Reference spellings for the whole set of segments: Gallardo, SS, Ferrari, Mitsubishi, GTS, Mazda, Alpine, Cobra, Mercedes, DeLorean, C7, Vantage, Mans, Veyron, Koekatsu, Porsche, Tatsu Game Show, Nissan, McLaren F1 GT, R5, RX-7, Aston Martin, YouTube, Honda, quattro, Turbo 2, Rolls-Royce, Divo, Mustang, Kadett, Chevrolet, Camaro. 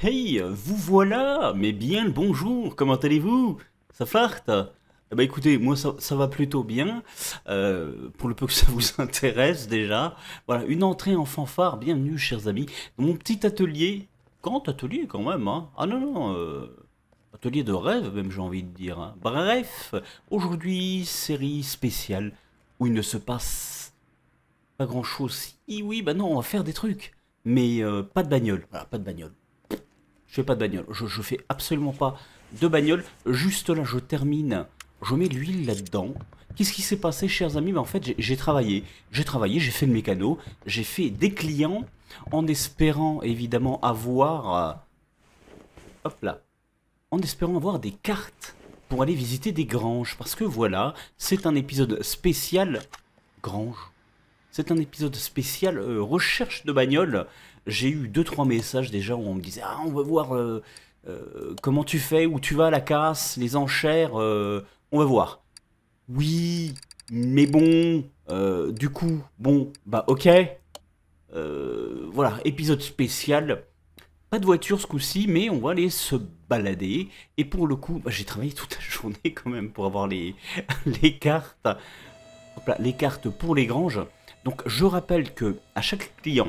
Hey, vous voilà, mais bien le bonjour, comment allez-vous? Ça flirte? Eh ben écoutez, moi ça va plutôt bien, pour le peu que ça vous intéresse déjà. Voilà, une entrée en fanfare, bienvenue chers amis, dans mon petit atelier, grand atelier quand même, hein. Ah non, non, atelier de rêve même j'ai envie de dire. Hein. Bref, aujourd'hui, série spéciale, où il ne se passe pas grand chose. Si oui, bah non, on va faire des trucs, mais pas de bagnole, voilà, pas de bagnole. Je fais pas de bagnole, je fais absolument pas de bagnole. Juste là, je termine, je mets l'huile là-dedans. Qu'est-ce qui s'est passé, chers amis? Ben, en fait, j'ai travaillé, j'ai fait le mécano, j'ai fait des clients, en espérant évidemment avoir... hop là. En espérant avoir des cartes pour aller visiter des granges. Parce que voilà, c'est un épisode spécial... grange. C'est un épisode spécial recherche de bagnole. J'ai eu 2-3 messages déjà où on me disait « Ah, on va voir comment tu fais, où tu vas à la casse, les enchères, on va voir. » Oui, mais bon, du coup, bon, bah ok. Voilà, épisode spécial. Pas de voiture ce coup-ci, mais on va aller se balader. Et pour le coup, bah, j'ai travaillé toute la journée quand même pour avoir les cartes. Hop là, les cartes pour les granges. Donc je rappelle que à chaque client,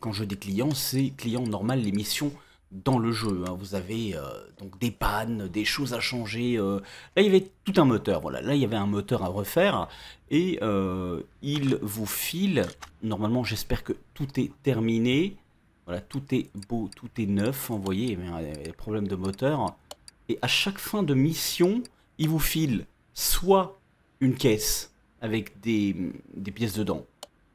quand je dis client, c'est client normal, les missions dans le jeu. Hein. Vous avez donc des pannes, des choses à changer. Là il y avait tout un moteur, voilà. Là il y avait un moteur à refaire et il vous file. Normalement j'espère que tout est terminé. Voilà, tout est beau, tout est neuf. Vous voyez, il y a des problèmes de moteur. Et à chaque fin de mission, il vous file soit une caisse avec des pièces dedans,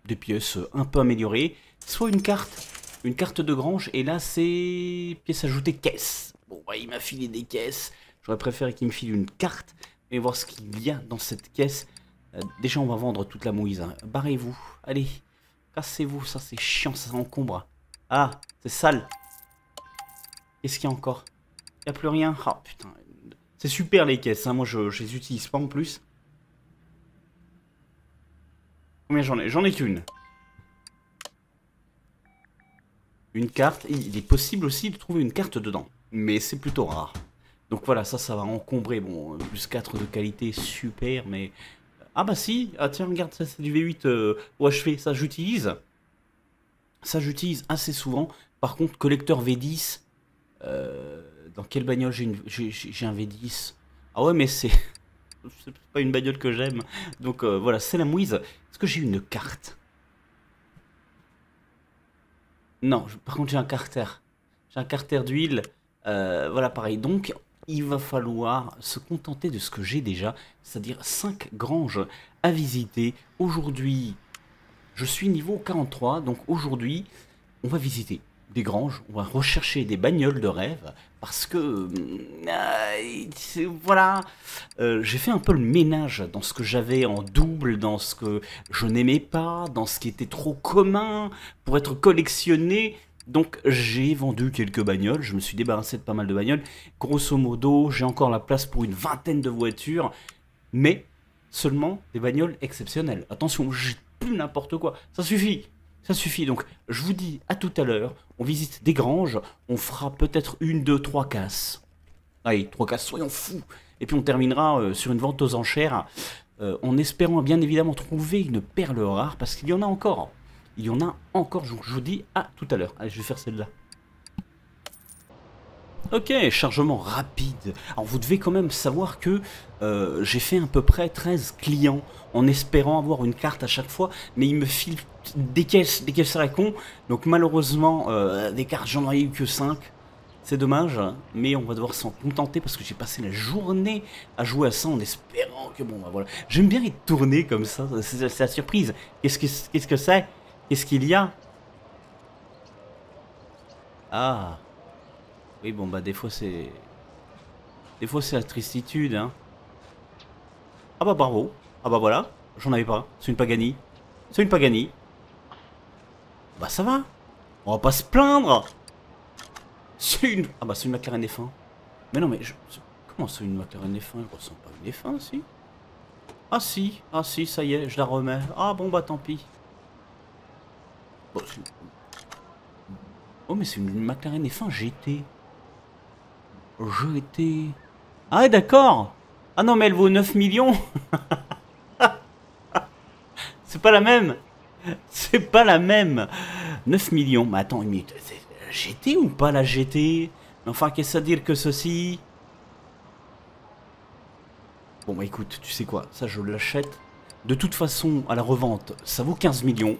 des pièces un peu améliorées, soit une carte de grange, et là c'est pièces ajoutées caisse. Bon, bah, il m'a filé des caisses, j'aurais préféré qu'il me file une carte, et voir ce qu'il y a dans cette caisse. Déjà on va vendre toute la mouise, hein. Barrez-vous, allez, cassez-vous, ça c'est chiant, ça encombre. Ah, c'est sale. Qu'est-ce qu'il y a encore? Il n'y a plus rien, ah putain, c'est super les caisses, hein. Moi je les utilise pas en plus. Combien j'en ai? J'en ai qu'une. Une carte. Il est possible aussi de trouver une carte dedans. Mais c'est plutôt rare. Donc voilà, ça va encombrer. Bon, plus 4 de qualité, super, mais... Ah bah si, ah tiens, regarde, ça c'est du V8 au achevé. Ça j'utilise. Ça j'utilise assez souvent. Par contre, collecteur V10. Dans quelle bagnole j'ai un V10? Ah ouais, mais c'est... C'est pas une bagnole que j'aime. Donc voilà, c'est la mouise. Est-ce que j'ai une carte? Non, par contre j'ai un carter. J'ai un carter d'huile. Voilà, pareil. Donc il va falloir se contenter de ce que j'ai déjà. C'est-à-dire 5 granges à visiter. Aujourd'hui, je suis niveau 43. Donc aujourd'hui, on va visiter des granges. On va rechercher des bagnoles de rêve. Parce que, voilà, j'ai fait un peu le ménage dans ce que j'avais en double, dans ce que je n'aimais pas, dans ce qui était trop commun pour être collectionné. Donc j'ai vendu quelques bagnoles, je me suis débarrassé de pas mal de bagnoles. Grosso modo, j'ai encore la place pour une 20aine de voitures, mais seulement des bagnoles exceptionnelles. Attention, j'ai plus n'importe quoi, ça suffit! Ça suffit, donc je vous dis à tout à l'heure, on visite des granges, on fera peut-être 1, 2, 3 casses. Allez, 3 casses, soyons fous. Et puis on terminera sur une vente aux enchères, en espérant bien évidemment trouver une perle rare, parce qu'il y en a encore. Il y en a encore, donc je vous dis à tout à l'heure. Allez, je vais faire celle-là. Ok, chargement rapide. Alors vous devez quand même savoir que j'ai fait à peu près 13 clients en espérant avoir une carte à chaque fois, mais ils me filent des caisses à la con. Donc malheureusement, des cartes, j'en ai eu que 5. C'est dommage, mais on va devoir s'en contenter parce que j'ai passé la journée à jouer à ça en espérant que bon, bah voilà. J'aime bien les tourner comme ça, c'est la surprise. Qu'est-ce que c'est? Qu'est-ce qu'il y a? Ah... Oui, bon, bah, des fois, c'est... Des fois, c'est la tristitude, hein. Ah bah, bravo. Ah bah, voilà. J'en avais pas. C'est une Pagani. C'est une Pagani. Bah, ça va. On va pas se plaindre. C'est une... Ah bah c'est une McLaren F1. Mais non mais... Je... Comment c'est une McLaren F1? Elle ressemble pas à une F1 si. Ah si. Ah si, ça y est, je la remets. Ah bon bah tant pis. Bon, oh mais c'est une McLaren F1 GT. GT... Ah ouais, d'accord. Ah non mais elle vaut 9 millions. C'est pas la même. C'est pas la même. 9 millions. Mais attends une minute. GT ou pas la GT? Enfin, qu'est-ce à dire que ceci? Bon, bah écoute, tu sais quoi? Ça, je l'achète. De toute façon, à la revente, ça vaut 15 millions.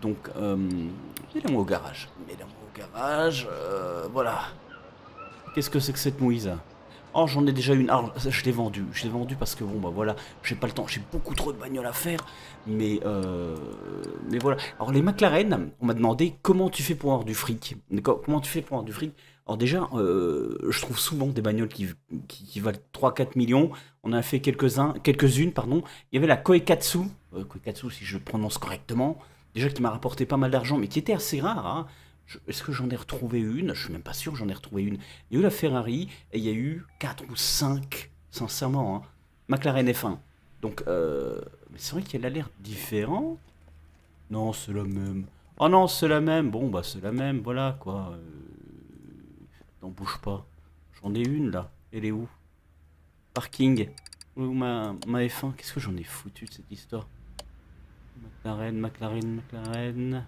Donc, mets-la-moi au garage. Mets-la-moi au garage. Voilà. Qu'est-ce que c'est que cette mouise? Oh, j'en ai déjà une. Ah, je l'ai vendue. Je l'ai vendue parce que, bon, bah voilà, j'ai pas le temps. J'ai beaucoup trop de bagnoles à faire. Mais voilà. Alors, les McLaren, on m'a demandé comment tu fais pour avoir du fric. D'accord? Comment tu fais pour avoir du fric? Alors, déjà, je trouve souvent des bagnoles qui valent 3-4 millions. On a fait quelques-unes, pardon. Il y avait la Koekatsu. Koekatsu, si je le prononce correctement. Déjà, qui m'a rapporté pas mal d'argent, mais qui était assez rare, hein. Est-ce que j'en ai retrouvé une? Je suis même pas sûr que j'en ai retrouvé une. Il y a eu la Ferrari, et il y a eu 4 ou 5, sincèrement, hein. McLaren F1. Donc, mais c'est vrai qu'elle a l'air différente. Non, c'est la même. Oh non, c'est la même. Bon, bah c'est la même, voilà, quoi. N'en bouge pas. J'en ai une, là. Elle est où? Parking. Où ma F1? Qu'est-ce que j'en ai foutu de cette histoire? McLaren, McLaren, McLaren...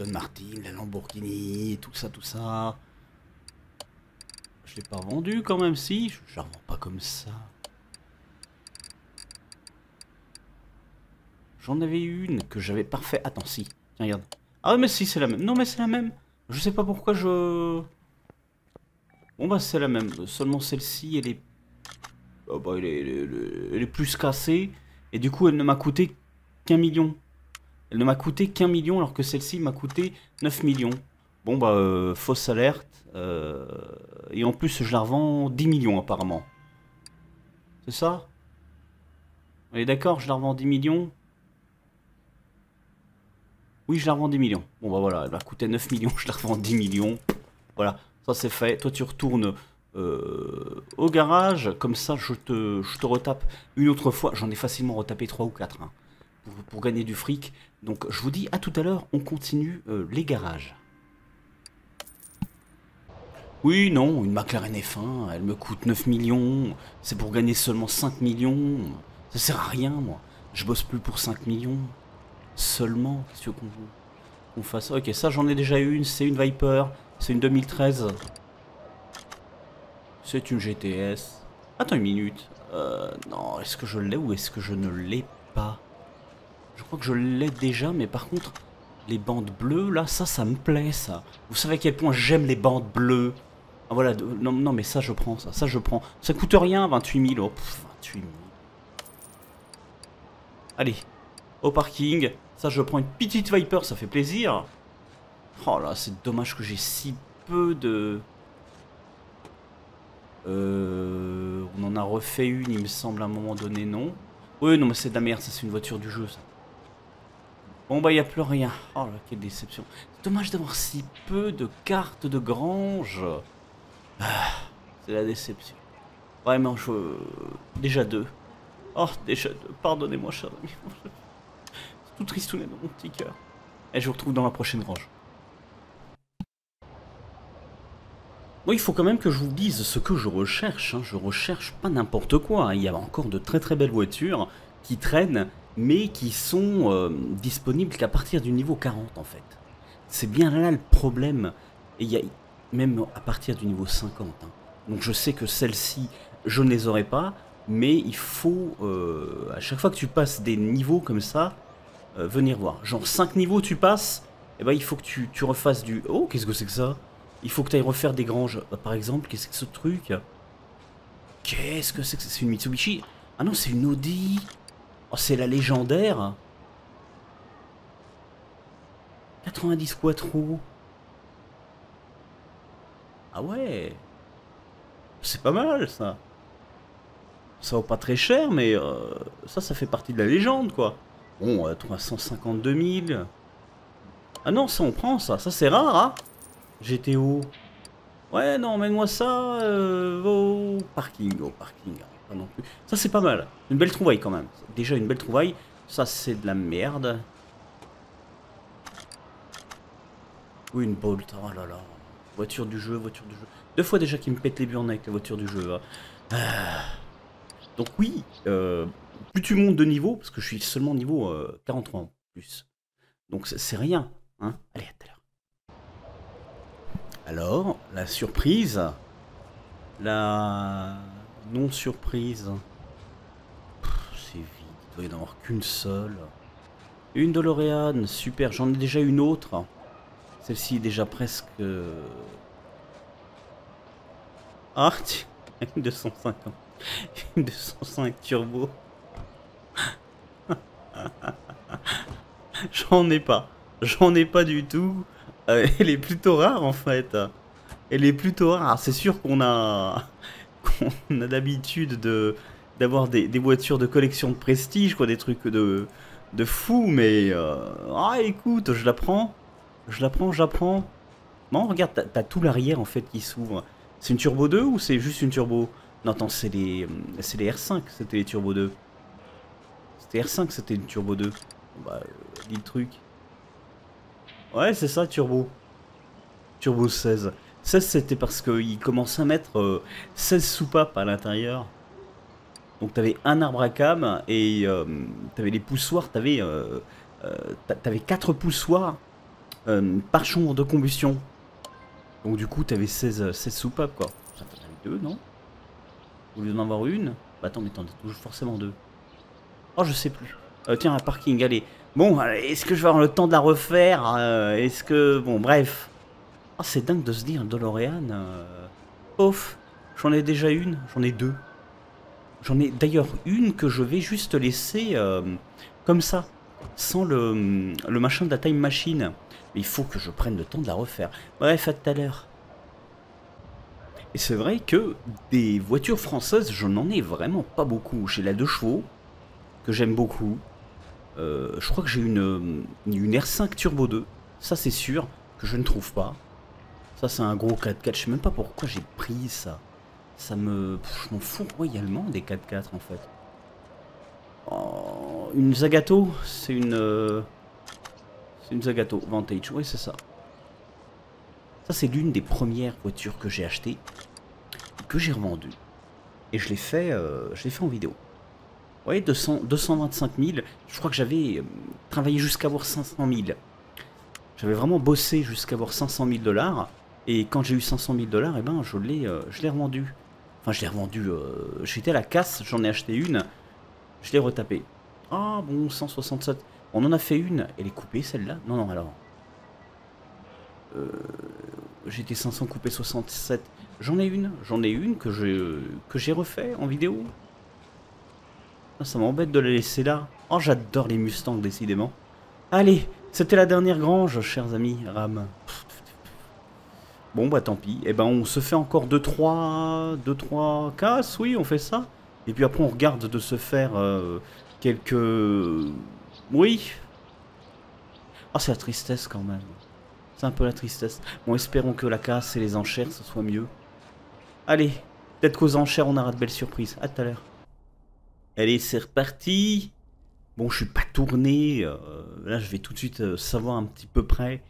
Aston Martin, la Lamborghini, tout ça, tout ça. Je l'ai pas vendu quand même, si. Je la revends pas comme ça. J'en avais une que j'avais parfait. Attends, si. Tiens, regarde. Ah mais si, c'est la même. Non mais c'est la même. Je sais pas pourquoi je... Bon bah c'est la même. Seulement celle-ci, elle est... Oh, bah, elle est plus cassée. Et du coup, elle ne m'a coûté qu'1 million. Elle ne m'a coûté qu'1 million alors que celle-ci m'a coûté 9 millions. Bon bah, fausse alerte. Et en plus, je la revends 10 millions apparemment. C'est ça? On est d'accord, je la revends 10 millions? Oui, je la revends 10 millions. Bon bah voilà, elle m'a coûté 9 millions, je la revends 10 millions. Voilà, ça c'est fait. Toi, tu retournes au garage. Comme ça, je te retape une autre fois. J'en ai facilement retapé 3 ou 4. Hein. Pour gagner du fric. Donc je vous dis à tout à l'heure, on continue les garages. Oui, non, une McLaren F1, elle me coûte 9 millions, c'est pour gagner seulement 5 millions, ça sert à rien moi, je bosse plus pour 5 millions, seulement, qu'est-ce qu'on veut qu'on fasse? Ok, ça j'en ai déjà une, c'est une Viper, c'est une 2013, c'est une GTS, attends une minute, non, est-ce que je l'ai ou est-ce que je ne l'ai pas? Je crois que je l'ai déjà, mais par contre, les bandes bleues, là, ça me plaît, ça. Vous savez à quel point j'aime les bandes bleues. Ah, voilà, non, non, mais ça, je prends, ça, je prends. Ça coûte rien, 28 000, oh, pff, 28 000. Allez, au parking, ça, je prends une petite Viper, ça fait plaisir. Oh là, c'est dommage que j'ai si peu de... On en a refait une, il me semble, à un moment donné, non? Oui, non, mais c'est de la merde, ça, c'est une voiture du jeu, ça. Bon bah il n'y a plus rien. Oh là, quelle déception. C'est dommage d'avoir si peu de cartes de grange. Ah, c'est la déception. Vraiment, je... Déjà deux. Oh, déjà deux. Pardonnez-moi, cher ami. C'est tout tristounet dans mon petit cœur. Et je vous retrouve dans la prochaine grange. Bon, il faut quand même que je vous dise ce que je recherche. Hein. Je recherche pas n'importe quoi. Hein. Il y a encore de très très belles voitures qui traînent... mais qui sont disponibles qu'à partir du niveau 40 en fait. C'est bien là le problème, et y a, même à partir du niveau 50. Hein. Donc je sais que celles-ci, je ne les aurai pas, mais il faut, à chaque fois que tu passes des niveaux comme ça, venir voir. Genre 5 niveaux tu passes, et ben il faut que tu refasses du... Oh, qu'est-ce que c'est que ça? Il faut que tu ailles refaire des granges. Par exemple, qu'est-ce que c'est que ce truc? Qu'est-ce que c'est que ça? C'est une Mitsubishi? Ah non, c'est une Audi. Oh, c'est la légendaire. 90 quattro. Ah ouais. C'est pas mal, ça. Ça vaut pas très cher, mais ça fait partie de la légende, quoi. Bon, 352 000. Ah non, ça on prend ça. Ça c'est rare, hein. J'étais où? Ouais, non, mène-moi ça au parking. Au parking, pas non plus. Ça c'est pas mal. Une belle trouvaille quand même. Déjà une belle trouvaille. Ça c'est de la merde. Oui, une Bolt. Oh là là. Voiture du jeu, voiture du jeu. Deux fois déjà qu'il me pète les burnes avec la voiture du jeu. Hein. Donc oui, plus tu montes de niveau, parce que je suis seulement niveau 43 en plus. Donc c'est rien. Hein. Allez, à tout à l'heure. Alors, la surprise. La non-surprise. C'est vide. Il doit y en avoir qu'une seule. Une DeLorean. Super, j'en ai déjà une autre. Celle-ci est déjà presque... Ah, une 250. Une 205 turbo. J'en ai pas. J'en ai pas du tout. Elle est plutôt rare en fait. Elle est plutôt rare. C'est sûr qu'on a d'habitude d'avoir des voitures de collection de prestige, quoi, des trucs de fou, mais ah écoute, je la prends. Je la prends, j'apprends. Non, regarde, t'as tout l'arrière en fait qui s'ouvre. C'est une turbo 2 ou c'est juste une turbo? Non, attends, c'est les R5, c'était les turbo 2. C'était R5, c'était une turbo 2. Bah, dis le truc. Ouais, c'est ça, turbo. Turbo 16. 16, c'était parce qu'ils commençaient à mettre 16 soupapes à l'intérieur. Donc, t'avais un arbre à cam et t'avais les poussoirs, t'avais 4 poussoirs par chambre de combustion. Donc, du coup, t'avais 16 soupapes, quoi. J'en avais deux, non? Au lieu d'en avoir une. Bah attends, mais t'en as toujours forcément deux. Oh, je sais plus. Tiens, un parking, allez. Bon, est-ce que je vais avoir le temps de la refaire? Est-ce que... Bon, bref. Ah, oh, c'est dingue de se dire, DeLorean. Off. J'en ai déjà une. J'en ai deux. J'en ai d'ailleurs une que je vais juste laisser comme ça. Sans le machin de la time machine. Mais il faut que je prenne le temps de la refaire. Bref, à tout à l'heure. Et c'est vrai que des voitures françaises, je n'en ai vraiment pas beaucoup. J'ai la 2 chevaux, que j'aime beaucoup. Je crois que j'ai une R5 Turbo 2. Ça, c'est sûr, que je ne trouve pas. Ça, c'est un gros 4x4. Je ne sais même pas pourquoi j'ai pris ça. Ça me... Je m'en fous royalement des 4x4, en fait. Oh, une Zagato, c'est une... C'est une Zagato Vantage, oui, c'est ça. Ça, c'est l'une des premières voitures que j'ai achetées, que j'ai revendue. Et je l'ai fait en vidéo. Vous voyez, 225 000. Je crois que j'avais travaillé jusqu'à avoir 500 000. J'avais vraiment bossé jusqu'à avoir 500 000 $. Et quand j'ai eu 500 000 $, eh ben, je l'ai revendue. Enfin, je l'ai revendue. J'étais à la casse, j'en ai acheté une. Je l'ai retapée. Ah bon, 167. On en a fait une. Elle est coupée, celle-là? Non, non, alors... GT 500 coupé 67. J'en ai une que j'ai refait en vidéo. Ça m'embête de la laisser là. Oh, j'adore les Mustangs, décidément. Allez, c'était la dernière grange, chers amis. Ram. Bon, bah tant pis. Eh ben, on se fait encore 2-3 casses. Oui, on fait ça. Et puis après, on regarde de se faire quelques... Oui. Ah, oh, c'est la tristesse quand même. C'est un peu la tristesse. Bon, espérons que la casse et les enchères, ce soit mieux. Allez, peut-être qu'aux enchères, on aura de belles surprises. À tout à l'heure. Allez, c'est reparti. Bon, je suis pas tourné. Là, je vais tout de suite savoir un petit peu près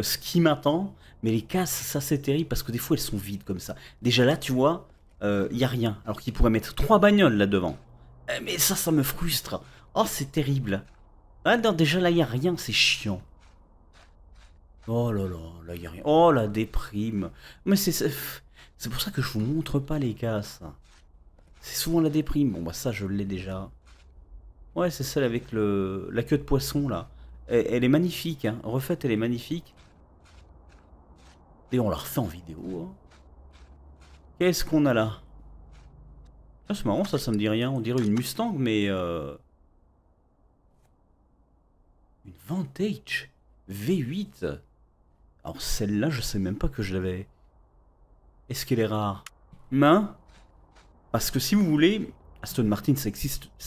ce qui m'attend. Mais les casses, ça, c'est terrible parce que des fois, elles sont vides comme ça. Déjà là, tu vois, il n'y a rien. Alors qu'ils pourraient mettre 3 bagnoles là-devant. Mais ça, ça me frustre. Oh, c'est terrible. Ah non, déjà là, il n'y a rien. C'est chiant. Oh là là, là y a rien. Oh la déprime. Mais c'est pour ça que je vous montre pas les casses. C'est souvent la déprime. Bon bah ça je l'ai déjà. Ouais, c'est celle avec la queue de poisson là. Elle est magnifique, hein. Refaite, elle est magnifique. Et on la refait en vidéo. Hein. Qu'est-ce qu'on a là? Ah, c'est marrant, ça me dit rien. On dirait une Mustang, mais une Vantage V8. Alors celle-là, je sais même pas que je l'avais. Est-ce qu'elle est rare? Main. Parce que si vous voulez, Aston Martin, ça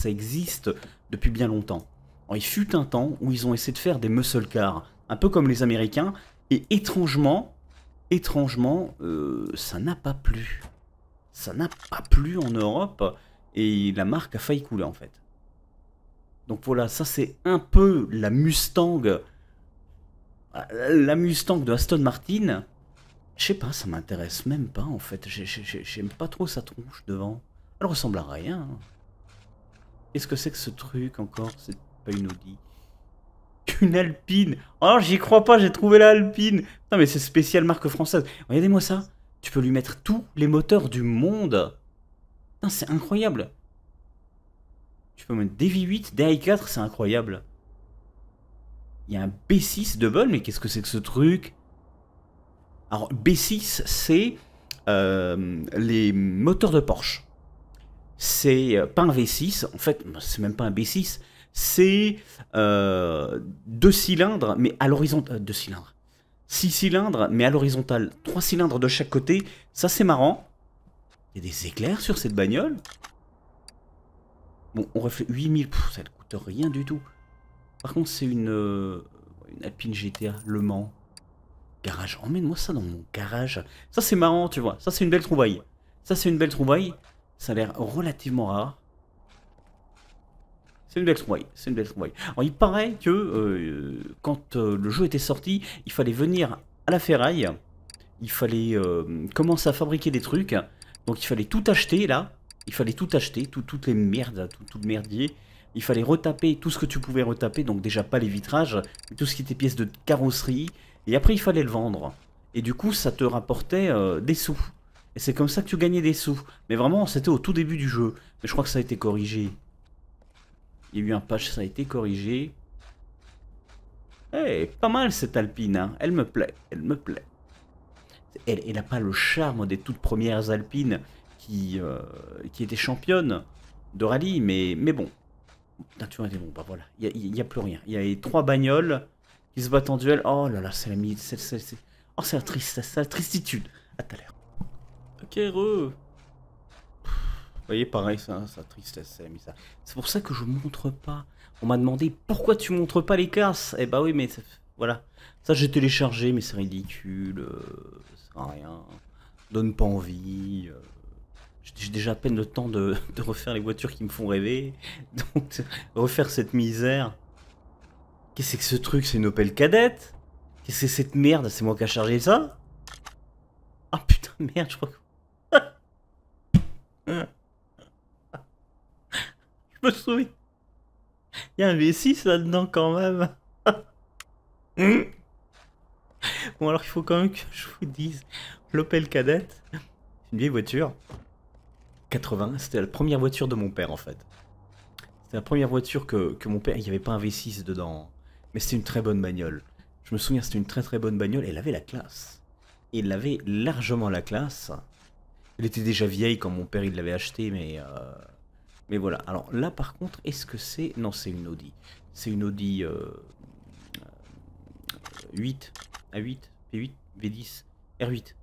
existe depuis bien longtemps. Alors, il fut un temps où ils ont essayé de faire des muscle cars. un peu comme les Américains, et étrangement, ça n'a pas plu. Ça n'a pas plu en Europe, et la marque a failli couler en fait. Donc voilà, ça c'est un peu la Mustang de Aston Martin. Je sais pas, ça m'intéresse même pas en fait, j'aime pas trop sa tronche devant. Elle ressemble à rien. Qu'est-ce que c'est que ce truc encore? C'est pas une Audi. Une Alpine. Oh, j'y crois pas, j'ai trouvé la Alpine. Putain, mais c'est spécial marque française. Regardez-moi ça. Tu peux lui mettre tous les moteurs du monde. Putain, c'est incroyable. Tu peux mettre des V8, des i4, c'est incroyable. Il y a un B6 double, mais qu'est-ce que c'est que ce truc? Alors, B6, c'est les moteurs de Porsche. C'est pas un V6, en fait, c'est même pas un B6. C'est deux cylindres, mais à l'horizontale. Deux cylindres. Six cylindres, mais à l'horizontale. Trois cylindres de chaque côté. Ça, c'est marrant. Il y a des éclairs sur cette bagnole. Bon, on refait 8000. Pff, ça ne coûte rien du tout. Par contre, c'est une Alpine GTA Le Mans. Garage. Emmène-moi ça dans mon garage. Ça, c'est marrant, tu vois. Ça, c'est une belle trouvaille. Ça, c'est une belle trouvaille. Ça a l'air relativement rare. C'est une belle trouvaille, c'est une belle trouvaille. Alors il paraît que quand le jeu était sorti, il fallait venir à la ferraille, il fallait commencer à fabriquer des trucs, donc il fallait tout acheter là, il fallait tout acheter, toutes les merdes, tout le merdier, il fallait retaper tout ce que tu pouvais retaper, donc déjà pas les vitrages, mais tout ce qui était pièces de carrosserie, et après il fallait le vendre. Et du coup ça te rapportait des sous. Et c'est comme ça que tu gagnais des sous. Mais vraiment c'était au tout début du jeu, mais je crois que ça a été corrigé. Il y a eu un patch, ça a été corrigé. Eh, pas mal cette Alpine, hein. Elle me plaît, elle me plaît. Elle n'a pas le charme des toutes premières Alpines qui étaient championnes de rallye, mais bon. Putain, tu vois, bon, bah voilà, il n'y a plus rien. Il y a les trois bagnoles qui se battent en duel. Oh là là, c'est la limite, oh, c'est la tristesse, c'est la tristitude. À tout à l'heure. Ok, heureux. Vous voyez, pareil, ça tristesse, c'est ça. C'est pour ça que je montre pas. On m'a demandé pourquoi tu montres pas les casses. Eh bah oui, mais voilà. Ça, j'ai téléchargé, mais c'est ridicule. Ça sert à rien. Donne pas envie. J'ai déjà à peine le temps de refaire les voitures qui me font rêver. Donc, refaire cette misère. Qu'est-ce que c'est que ce truc? C'est une Opel Kadett? Qu'est-ce que c'est cette merde? C'est moi qui a chargé ça? Ah putain, merde, je crois que. Je me souviens. Il y a un V6 là-dedans quand même. Bon, alors il faut quand même que je vous dise. L'Opel Kadett, c'est une vieille voiture. 80, c'était la première voiture de mon père en fait. C'était la première voiture que mon père... Il n'y avait pas un V6 dedans. Mais c'était une très bonne bagnole. Je me souviens, c'était une très très bonne bagnole. Elle avait la classe. Elle avait largement la classe. Elle était déjà vieille quand mon père il l'avait achetée, mais... Mais voilà, alors là par contre, est-ce que c'est... Non, c'est une Audi. C'est une Audi 8, A8, V8, V10, R8.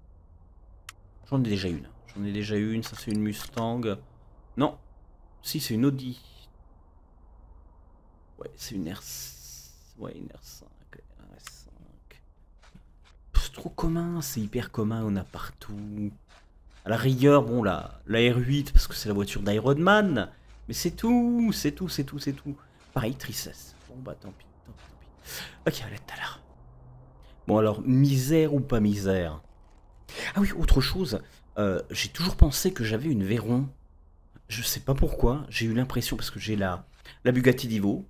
J'en ai déjà une. J'en ai déjà une, ça c'est une Mustang. Non, si c'est une Audi. Ouais, c'est une R5. Ouais, une R5. C'est trop commun, c'est hyper commun, on a partout. À la rigueur, bon, la R8, parce que c'est la voiture d'Iron Man. Mais c'est tout, c'est tout, c'est tout, c'est tout. Pareil, tristesse. Bon, bah tant pis, tant pis, tant pis. Ok, allez, tout à l'heure. Bon, alors, misère ou pas misère? Ah oui, autre chose, j'ai toujours pensé que j'avais une Veyron. Je sais pas pourquoi, j'ai eu l'impression, parce que j'ai la Bugatti Divo.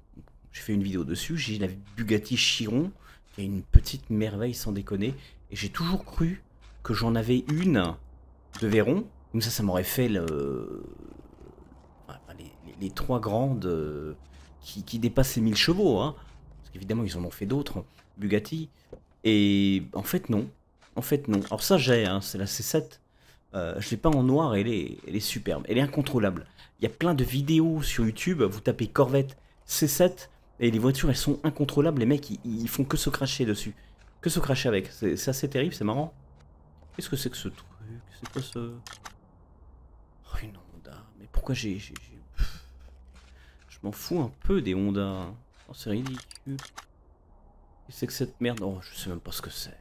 J'ai fait une vidéo dessus, j'ai la Bugatti Chiron, qui est une petite merveille, sans déconner. Et j'ai toujours cru que j'en avais une... de Veyron, donc ça m'aurait fait les trois grandes qui dépassent les 1000 chevaux, hein. Parce qu'évidemment ils en ont fait d'autres, Bugatti, et en fait non, alors ça j'ai, hein, c'est la C7, je l'ai pas en noir, elle est superbe, elle est incontrôlable, il y a plein de vidéos sur YouTube, vous tapez Corvette C7, et les voitures elles sont incontrôlables, les mecs ils font que se cracher dessus, que se cracher avec, c'est assez terrible, c'est marrant. Qu'est-ce que c'est que ce truc? C'est quoi ce... Oh, une Honda. Mais pourquoi j'ai... Je m'en fous un peu des Honda. Oh, c'est ridicule. C'est que cette merde, oh, je sais même pas ce que c'est.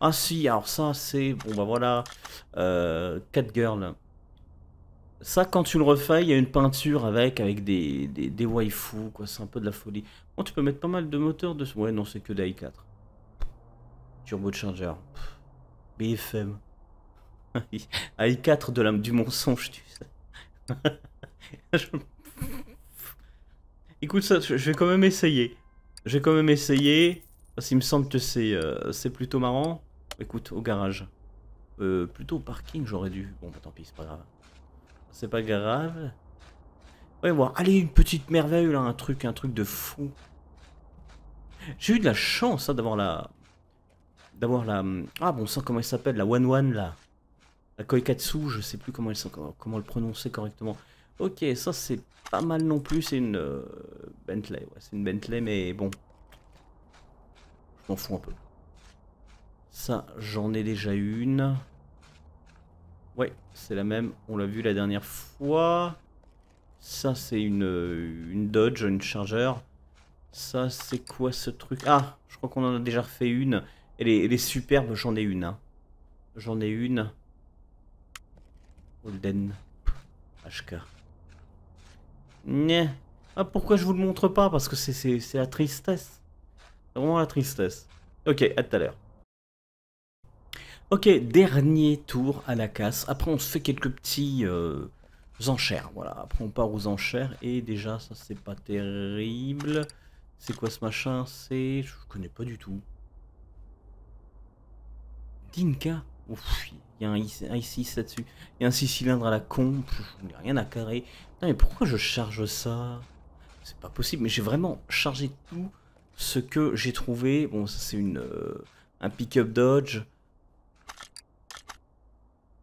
Ah si, alors ça c'est, bon bah voilà, Catgirl. Ça quand tu le refais, il y a une peinture avec des waifus, quoi, c'est un peu de la folie. Bon, tu peux mettre pas mal de moteurs dessus. Ouais non, c'est que des i4. Turbocharger. BFM. i4 de l'âme du mensonge, tu sais. Écoute ça, je vais quand même essayer. J'ai quand même essayé, parce qu'il me semble que c'est plutôt marrant. Écoute, au garage. Plutôt au parking, j'aurais dû. Bon, bah tant pis, c'est pas grave. C'est pas grave. Ouais, voir. Allez, une petite merveille, là, un truc de fou. J'ai eu de la chance, hein, d'avoir la... Ah bon sang, comment elle s'appelle, la One One, là. La Koekatsu, je sais plus comment le prononcer correctement. Ok, ça c'est pas mal non plus, c'est une Bentley, ouais, c'est une Bentley, mais bon, je m'en fous un peu. Ça, j'en ai déjà une. Ouais, c'est la même, on l'a vu la dernière fois. Ça c'est une Dodge, une Charger. Ça c'est quoi ce truc? Ah, je crois qu'on en a déjà refait une. Elle est superbe, j'en ai une. Hein. J'en ai une. Holden. HK. Nye. Ah, pourquoi je vous le montre pas? Parce que c'est la tristesse. C'est vraiment la tristesse. Ok, à tout à l'heure. Ok, dernier tour à la casse. Après, on se fait quelques petits enchères. Voilà, après, on part aux enchères. Et déjà, ça, c'est pas terrible. C'est quoi ce machin? C'est. Je connais pas du tout. Dinka. Ouf. Il y a un i6 là-dessus. Il y a un 6 cylindres à la con. Je n'ai rien à carrer. Non, mais pourquoi je charge ça? C'est pas possible. Mais j'ai vraiment chargé tout ce que j'ai trouvé. Bon, ça c'est un pick-up Dodge.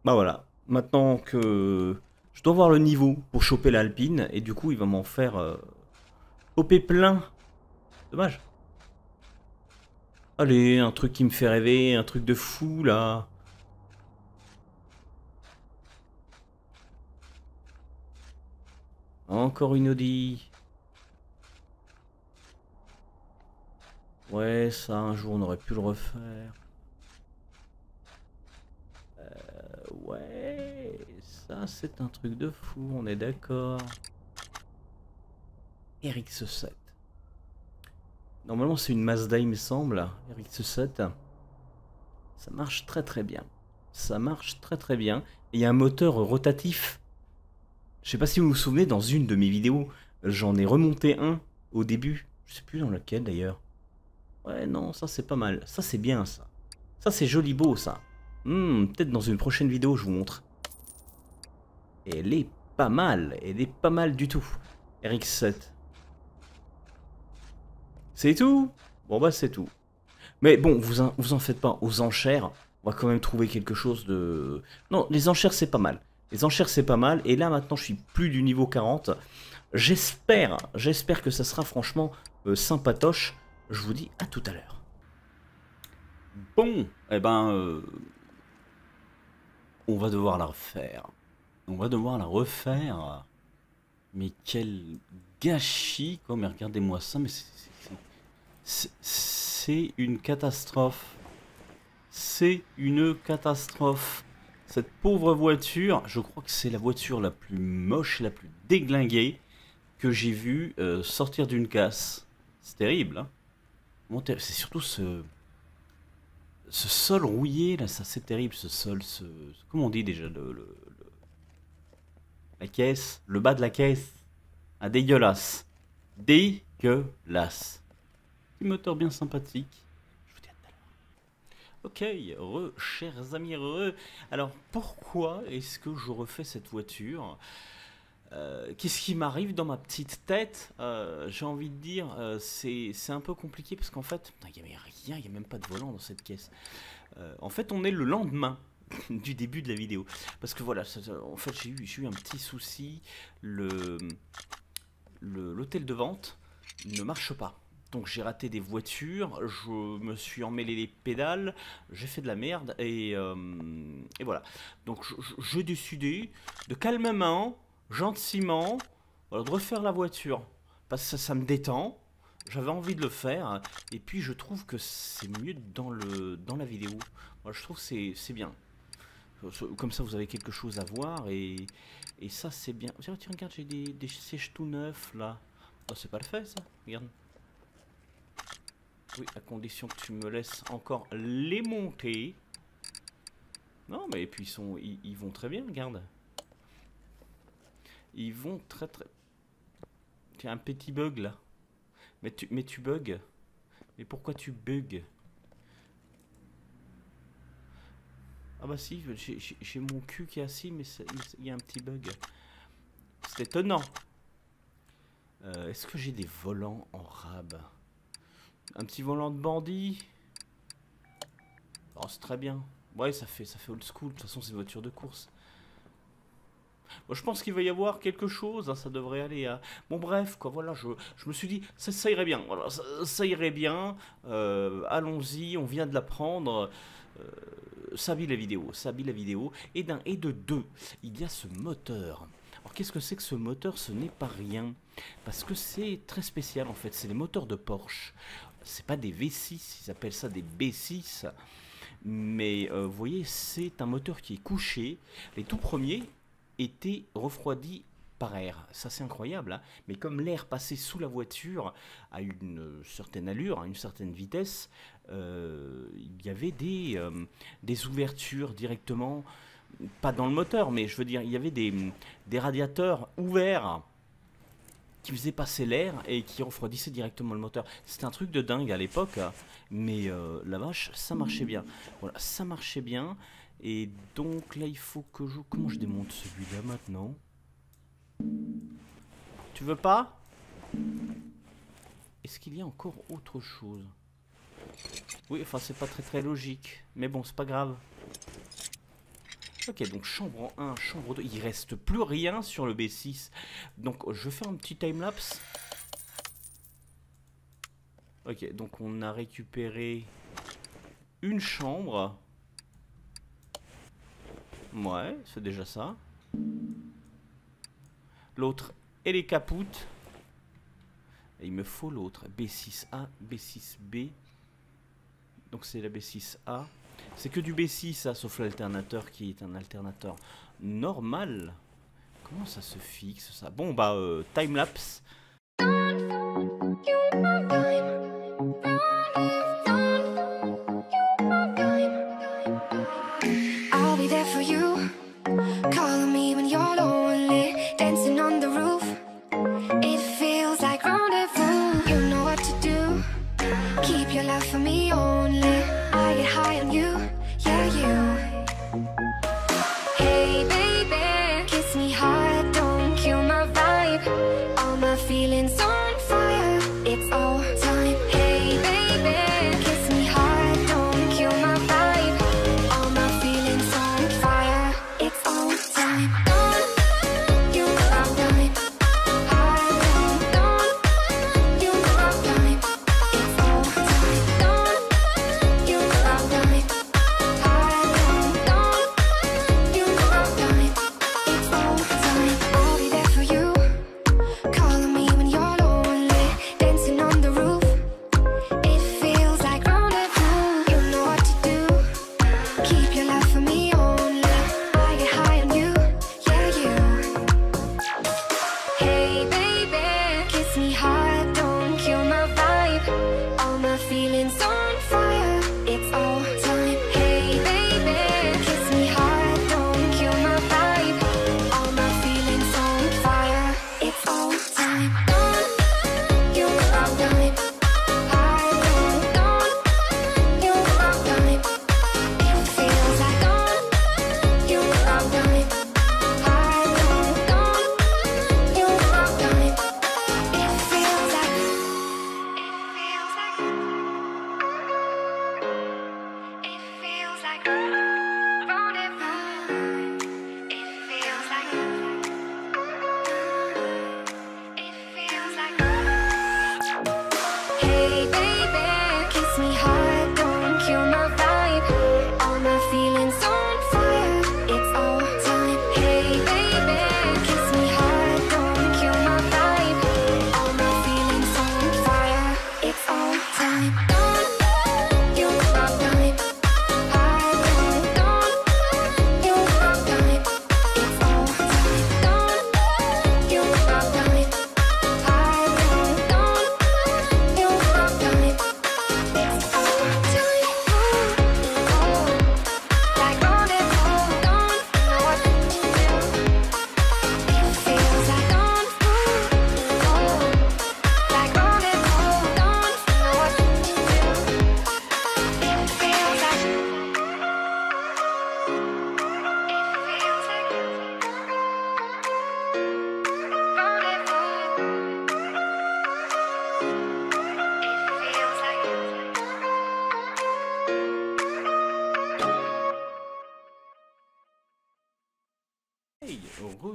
Bah voilà. Maintenant que... Je dois voir le niveau pour choper l'Alpine. Et du coup, il va m'en faire... choper plein. Dommage. Allez, un truc qui me fait rêver. Un truc de fou, là. Encore une Audi. Ouais, ça, un jour, on aurait pu le refaire. Ouais, ça, c'est un truc de fou, on est d'accord. RX-7. Normalement, c'est une Mazda, il me semble. RX-7. Ça marche très très bien. Ça marche très très bien. Et il y a un moteur rotatif. Je sais pas si vous vous souvenez, dans une de mes vidéos, j'en ai remonté un au début. Je sais plus dans lequel d'ailleurs. Ouais, non, ça c'est pas mal. Ça c'est bien ça. Ça c'est joli beau ça. Peut-être dans une prochaine vidéo je vous montre. Elle est pas mal. Elle est pas mal du tout. RX-7. C'est tout? Bon bah c'est tout. Mais bon, vous en faites pas. Aux enchères, on va quand même trouver quelque chose de... Non, les enchères c'est pas mal. Les enchères c'est pas mal, et là maintenant je suis plus du niveau 40. J'espère que ça sera franchement sympatoche. Je vous dis à tout à l'heure. Bon, eh ben on va devoir la refaire. On va devoir la refaire. Mais quel gâchis, quoi, mais regardez-moi ça, mais c'est une catastrophe. C'est une catastrophe. Cette pauvre voiture, je crois que c'est la voiture la plus moche, la plus déglinguée que j'ai vue sortir d'une casse. C'est terrible, hein. C'est surtout ce sol rouillé, là, ça c'est terrible, ce sol, comment on dit déjà, la caisse, le bas de la caisse. Ah, dégueulasse. Dégueulasse. Petit moteur bien sympathique. Ok, re, chers amis, re. Alors pourquoi est-ce que je refais cette voiture? Qu'est-ce qui m'arrive dans ma petite tête? J'ai envie de dire, c'est un peu compliqué parce qu'en fait, il n'y avait rien, il n'y a même pas de volant dans cette caisse. En fait, on est le lendemain du début de la vidéo. Parce que voilà, en fait, j'ai eu un petit souci. L'hôtel de vente ne marche pas. Donc j'ai raté des voitures, je me suis emmêlé les pédales, j'ai fait de la merde et voilà. Donc j'ai décidé de calmement, gentiment, de refaire la voiture. Parce que ça me détend, J'avais envie de le faire, et puis je trouve que c'est mieux dans la vidéo. Moi, je trouve que c'est bien. Comme ça, vous avez quelque chose à voir, et ça, c'est bien. Tiens, regarde, j'ai des sièges tout neufs, là. Oh, c'est pas le fait, ça. Regarde. Oui, à condition que tu me laisses encore les monter. Non, mais et puis ils vont très bien, regarde. Ils vont très... Tiens, un petit bug, là. Mais tu bugs. Mais pourquoi tu bugs? Ah bah si, j'ai mon cul qui est assis, mais il y a un petit bug. C'est étonnant. Est-ce que j'ai des volants en rab? Un petit volant de bandit. Oh, c'est très bien. Ouais, ça fait old school. De toute façon, c'est une voiture de course. Bon, je pense qu'il va y avoir quelque chose, hein, ça devrait aller. Hein. Bon bref, quoi, voilà, je me suis dit, ça irait bien, voilà, ça irait bien, allons-y, on vient de l'apprendre, ça habille la vidéo, ça habille la vidéo, et d'un et de deux, il y a ce moteur. Alors qu'est-ce que c'est que ce moteur? Ce n'est pas rien, parce que c'est très spécial en fait, c'est les moteurs de Porsche, c'est pas des V6, ils appellent ça des B6, mais vous voyez, c'est un moteur qui est couché, les tout premiers était refroidi par air. Ça, c'est incroyable, hein, mais comme l'air passait sous la voiture à une certaine allure, à une certaine vitesse, il y avait des ouvertures directement, pas dans le moteur, mais je veux dire, il y avait des radiateurs ouverts qui faisaient passer l'air et qui refroidissaient directement le moteur. C'était un truc de dingue à l'époque, mais la vache, ça marchait bien. Voilà, ça marchait bien. Et donc là il faut que je... Comment je démonte celui-là maintenant? Tu veux pas? Est-ce qu'il y a encore autre chose? Oui, enfin c'est pas très logique. Mais bon, c'est pas grave. Ok, donc chambre 1, chambre 2. Il reste plus rien sur le B6. Donc je vais faire un petit timelapse. Ok, donc on a récupéré une chambre. Ouais, c'est déjà ça. L'autre, elle est capoute. Et il me faut l'autre. B6A, B6B. Donc c'est la B6A. C'est que du B6A, sauf l'alternateur qui est un alternateur normal. Comment ça se fixe, ça? Bon, bah, timelapse.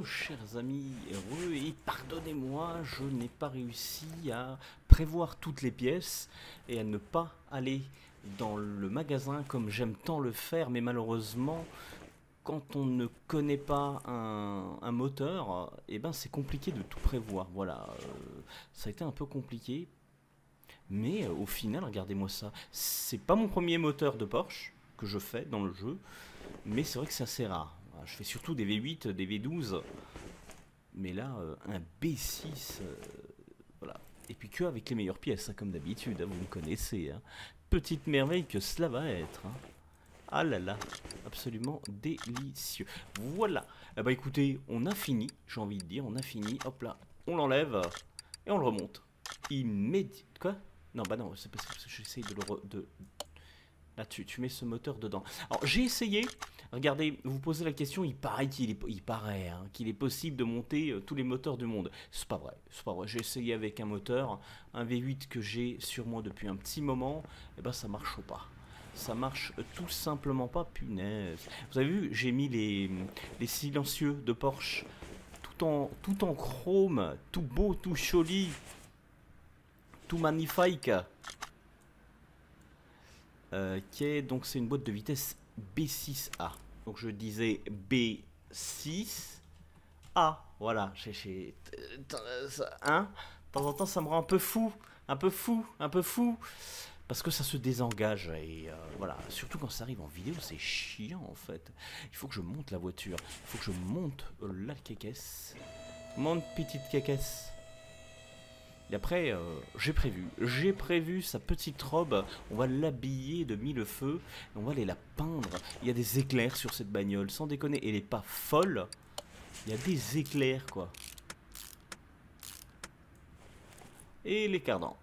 Chers amis, heureux, et pardonnez-moi, je n'ai pas réussi à prévoir toutes les pièces et à ne pas aller dans le magasin comme j'aime tant le faire, mais malheureusement, quand on ne connaît pas un moteur, eh ben, c'est compliqué de tout prévoir. Voilà, ça a été un peu compliqué, mais au final, regardez-moi ça, c'est pas mon premier moteur de Porsche que je fais dans le jeu, mais c'est vrai que c'est assez rare. Je fais surtout des V8, des V12, mais là, un B6, voilà. Et puis que avec les meilleures pièces, hein, comme d'habitude, hein, vous me connaissez. Hein. Petite merveille que cela va être. Hein. Ah là là, absolument délicieux. Voilà, eh ben, écoutez, on a fini, j'ai envie de dire, on a fini. Hop là, on l'enlève et on le remonte. Immédiat. Quoi? Non, bah non, c'est parce que j'essaie de le... Là, tu mets ce moteur dedans. Alors, j'ai essayé. Regardez, vous posez la question, il paraît qu'il est possible de monter tous les moteurs du monde. C'est pas vrai, c'est pas vrai. J'ai essayé avec un moteur, un V8 que j'ai sur moi depuis un petit moment. Et ben, ça marche pas. Ça marche tout simplement pas, punaise. Vous avez vu, j'ai mis les silencieux de Porsche tout en chrome, tout beau, tout joli, tout magnifique. Ok, donc c'est une boîte de vitesse B6A. Donc je disais B6A. Voilà, j'ai... Hein? De temps en temps, ça me rend un peu fou. Parce que ça se désengage. Et voilà, surtout quand ça arrive en vidéo, c'est chiant en fait. Il faut que je monte la voiture. Il faut que je monte la kékesse. Mon petite kékesse. Et après, j'ai prévu sa petite robe, on va l'habiller de mille feux, et on va aller la peindre. Il y a des éclairs sur cette bagnole, sans déconner, elle est pas folle, il y a des éclairs quoi. Et les cardans.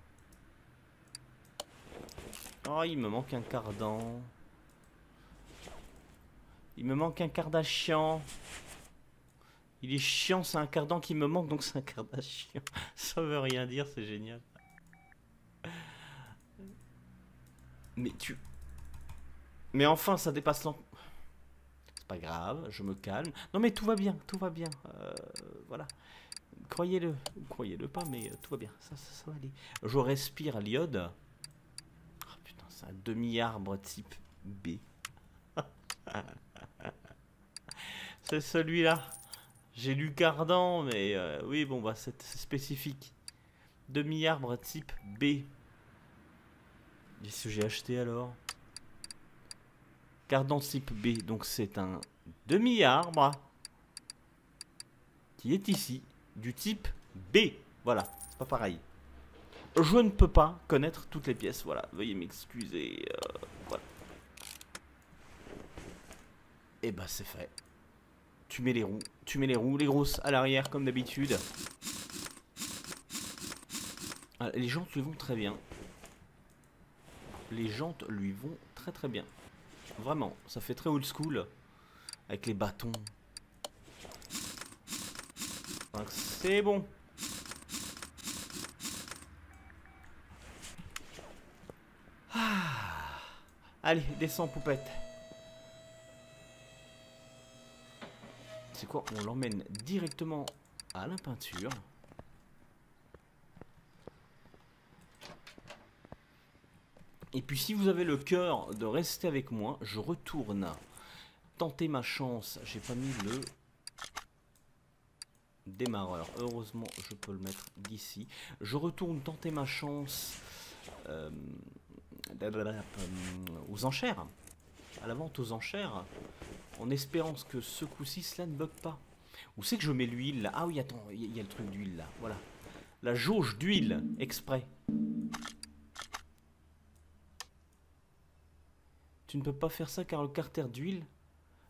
Oh, il me manque un cardan. Il me manque un Kardashian. Il est chiant, c'est un cardan qui me manque, donc c'est un Kardashian. Ça veut rien dire, c'est génial. Mais tu... Mais enfin, ça dépasse l'en... C'est pas grave, je me calme. Non mais tout va bien, tout va bien. Voilà. Croyez-le. Croyez-le pas, mais tout va bien. Ça va aller. Je respire à l'iode. Oh putain, c'est un demi-arbre type B. C'est celui-là. J'ai lu cardan, mais oui, bon, bah, c'est spécifique. Demi-arbre type B. Qu'est-ce que j'ai acheté alors? Cardan type B, donc c'est un demi-arbre qui est ici, du type B. Voilà, c'est pas pareil. Je ne peux pas connaître toutes les pièces, voilà, veuillez m'excuser. Voilà. Et bah, c'est fait. Tu mets les roues, les grosses à l'arrière comme d'habitude. Ah, les jantes lui vont très bien. Les jantes lui vont très très bien. Vraiment, ça fait très old school. Avec les bâtons. Enfin, c'est bon. Ah. Allez, descends poupette. C'est quoi? On l'emmène directement à la peinture. Et puis si vous avez le cœur de rester avec moi, je retourne tenter ma chance. J'ai pas mis le démarreur. Heureusement, je peux le mettre d'ici. Je retourne tenter ma chance aux enchères, à la vente aux enchères, en espérant que ce coup-ci cela ne bug pas. Où c'est que je mets l'huile là? Ah oui, attends, il y a le truc d'huile là, voilà. La jauge d'huile, exprès. Tu ne peux pas faire ça car le carter d'huile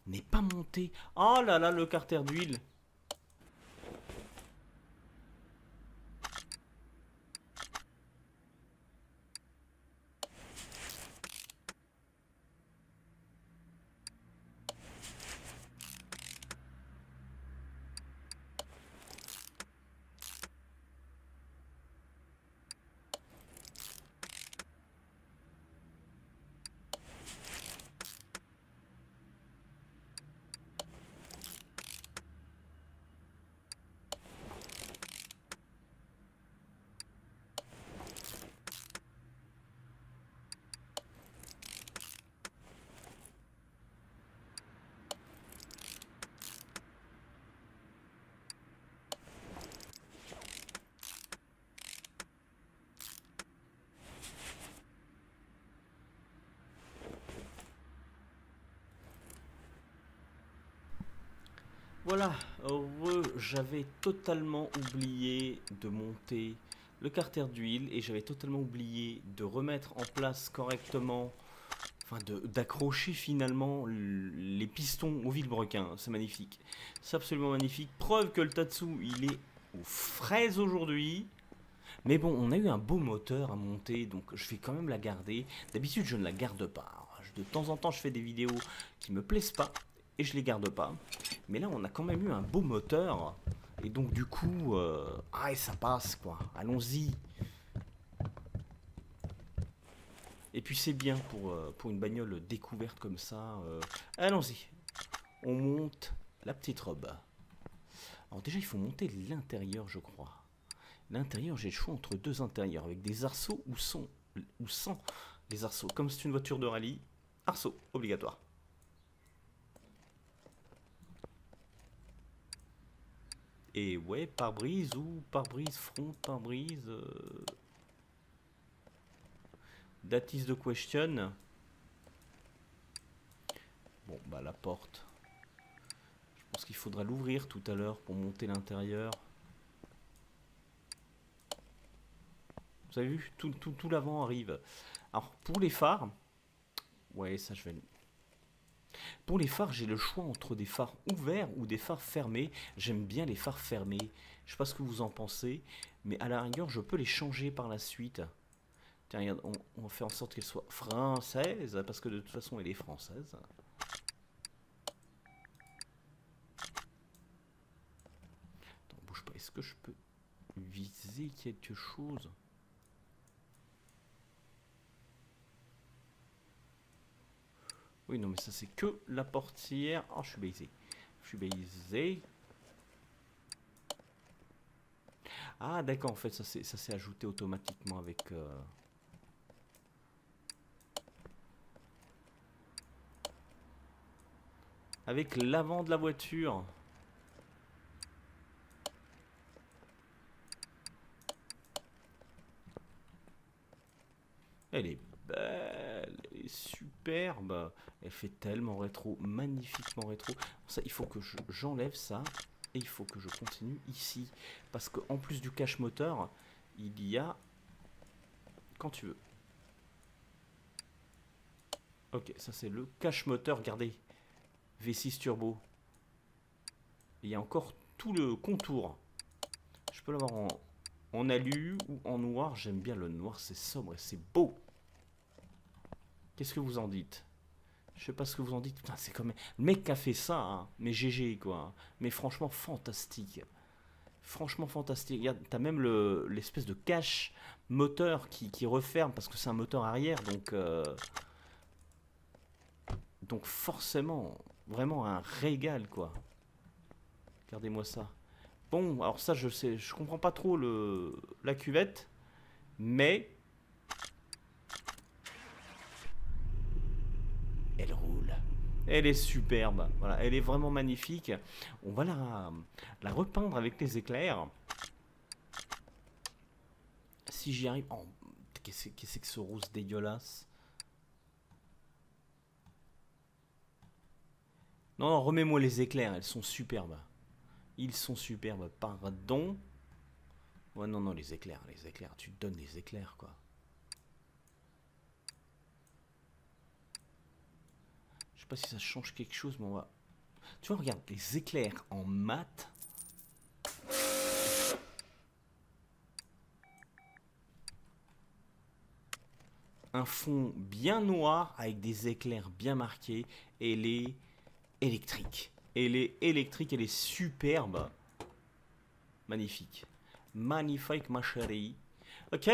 n'est pas monté. Oh là là, le carter d'huile. Voilà, j'avais totalement oublié de monter le carter d'huile et j'avais totalement oublié de remettre en place correctement, enfin d'accrocher finalement les pistons au vilebrequin. C'est magnifique, c'est absolument magnifique. Preuve que le Tatsu, il est aux fraises aujourd'hui. Mais bon, on a eu un beau moteur à monter, donc je vais quand même la garder. D'habitude, je ne la garde pas. De temps en temps, je fais des vidéos qui me plaisent pas. Et je les garde pas, mais là on a quand même eu un beau moteur et donc du coup ah, et ça passe quoi. Allons-y. Et puis c'est bien pour une bagnole découverte comme ça. Allons-y, on monte la petite robe. Alors déjà il faut monter l'intérieur, je crois. L'intérieur, j'ai le choix entre deux intérieurs avec des arceaux ou sans les arceaux, comme c'est une voiture de rallye. Arceaux obligatoire. Et ouais, pare-brise ou pare-brise, front, pare-brise. That is the question. Bon, bah la porte. Je pense qu'il faudra l'ouvrir tout à l'heure pour monter l'intérieur. Vous avez vu, tout l'avant arrive. Alors, pour les phares. Ouais, ça je vais... Pour les phares, j'ai le choix entre des phares ouverts ou des phares fermés. J'aime bien les phares fermés. Je sais pas ce que vous en pensez, mais à la rigueur, je peux les changer par la suite. Tiens, regarde, on fait en sorte qu'elle soit française, parce que de toute façon, elle est française. Attends, bouge pas. Est-ce que je peux viser quelque chose ? Oui, non, mais ça, c'est que la portière. Oh, je suis baisé. Je suis baisé. Ah, d'accord, en fait, ça s'est ajouté automatiquement avec... avec l'avant de la voiture. Elle est belle, elle est superbe. Elle fait tellement rétro, magnifiquement rétro. Ça, il faut que j'enlève ça et il faut que je continue ici. Parce qu'en plus du cache moteur, il y a... Quand tu veux. Ok, ça c'est le cache moteur, regardez. V6 turbo. Et il y a encore tout le contour. Je peux l'avoir en alu ou en noir. J'aime bien le noir, c'est sobre et c'est beau. Qu'est-ce que vous en dites? Je sais pas ce que vous en dites. Putain, c'est quand même... Le mec qui a fait ça, hein. Mais GG, quoi. Mais franchement, fantastique. Franchement, fantastique. Regarde, t'as même l'espèce de cache moteur qui referme, parce que c'est un moteur arrière, donc forcément, vraiment un régal, quoi. Regardez-moi ça. Bon, alors ça, je sais, je comprends pas trop la cuvette, mais... Elle roule. Elle est superbe. Voilà, elle est vraiment magnifique. On va la repeindre avec les éclairs. Si j'y arrive. Oh, Qu'est-ce que ce rousse dégueulasse. Non, non, remets-moi les éclairs, elles sont superbes. Ils sont superbes, pardon. Ouais, non, non, les éclairs, tu te donnes les éclairs, quoi. Je sais pas si ça change quelque chose, mais on va... Tu vois, regarde, les éclairs en mat. Un fond bien noir avec des éclairs bien marqués et les... électrique. Elle est électrique, elle est superbe. Magnifique. Magnifique, ma chérie. Ok.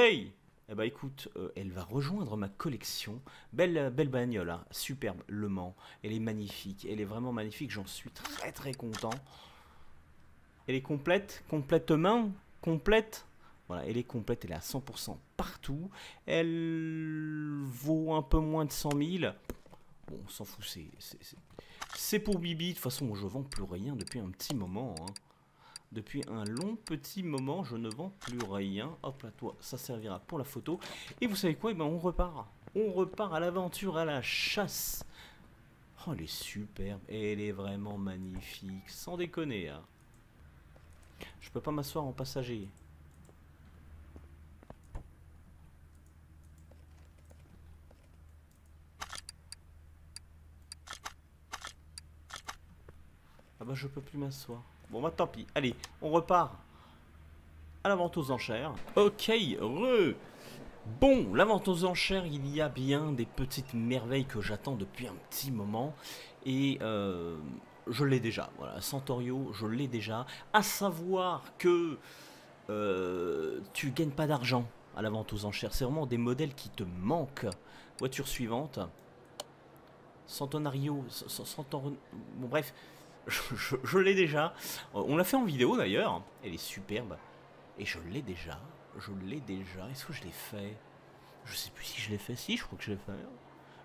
Eh ben écoute, elle va rejoindre ma collection. Belle bagnole, hein. Superbe, Le Mans. Elle est magnifique. Elle est vraiment magnifique. J'en suis très très content. Elle est complète. Complètement. Complète. Voilà, elle est complète. Elle est à 100% partout. Elle vaut un peu moins de 100 000. Bon, on s'en fout, c'est pour Bibi. De toute façon, je ne vends plus rien depuis un petit moment. Hein. Depuis un long petit moment, je ne vends plus rien. Hop là, toi, ça servira pour la photo. Et vous savez quoi? Eh ben, on repart. On repart à l'aventure, à la chasse. Oh, elle est superbe. Elle est vraiment magnifique. Sans déconner. Hein. Je peux pas m'asseoir en passager. Bah je peux plus m'asseoir. Bon bah tant pis. Allez, on repart à la vente aux enchères. Ok, heureux. Bon, la vente aux enchères, il y a bien des petites merveilles que j'attends depuis un petit moment. Et je l'ai déjà. Voilà, Santorio, je l'ai déjà. À savoir que tu gagnes pas d'argent à la vente aux enchères. C'est vraiment des modèles qui te manquent. Voiture suivante. Santonario. Bon bref. Je l'ai déjà. On l'a fait en vidéo d'ailleurs. Elle est superbe. Et je l'ai déjà. Je l'ai déjà. Est-ce que je l'ai fait? Je sais plus si je l'ai fait. Si, je crois que je l'ai fait.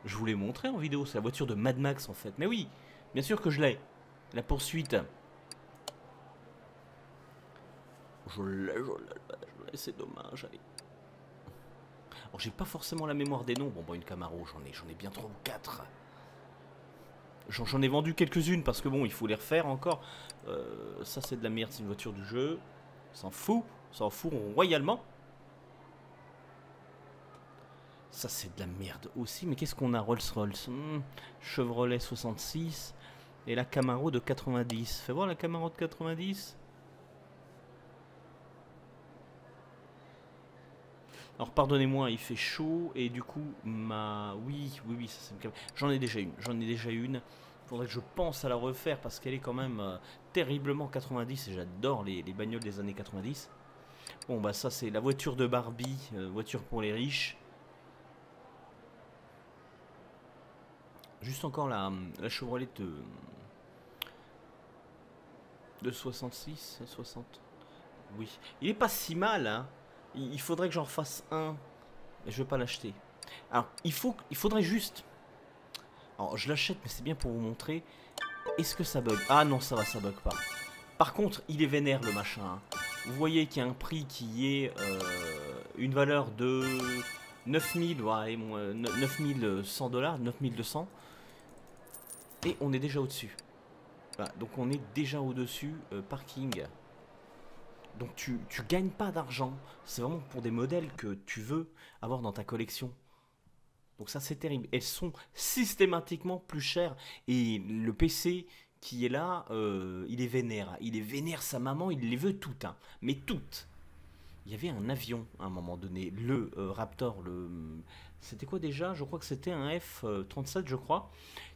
Je vous l'ai montré en vidéo. C'est la voiture de Mad Max en fait. Mais oui, bien sûr que je l'ai. La poursuite. Je l'ai, c'est dommage. Allez. Alors j'ai pas forcément la mémoire des noms. Bon, bon, une Camaro, j'en ai bien 3 ou 4. J'en ai vendu quelques-unes parce que bon, il faut les refaire encore. Ça, c'est de la merde, c'est une voiture du jeu. S'en fout royalement. Ça, c'est de la merde aussi. Mais qu'est-ce qu'on a? Rolls-Royce, Chevrolet 66 et la Camaro de 90. Fais voir la Camaro de 90. Alors pardonnez-moi, il fait chaud et du coup ma... Oui, ça c'est une... J'en ai déjà une. Faudrait que je pense à la refaire parce qu'elle est quand même terriblement 90 et j'adore les bagnoles des années 90. Bon bah ça c'est la voiture de Barbie, voiture pour les riches. Juste encore la Chevrolet de 66, 60. Oui, il est pas si mal hein. Il faudrait que j'en fasse un. Et je veux pas l'acheter. Alors, il faudrait juste... Alors, je l'achète, mais c'est bien pour vous montrer. Est-ce que ça bug? Ah non, ça va, ça bug pas. Par contre, il est vénère, le machin. Vous voyez qu'il y a un prix qui est... une valeur de 9000, ouais, 9100 $, 9200. Et on est déjà au-dessus. Voilà, donc on est déjà au-dessus. Parking... Donc tu gagnes pas d'argent, c'est vraiment pour des modèles que tu veux avoir dans ta collection. Donc ça c'est terrible, elles sont systématiquement plus chères. Et le PC qui est là, il est vénère, sa maman, il les veut toutes, hein. Mais toutes. Il y avait un avion à un moment donné, le Raptor, c'était quoi déjà? Je crois que c'était un F-37 je crois,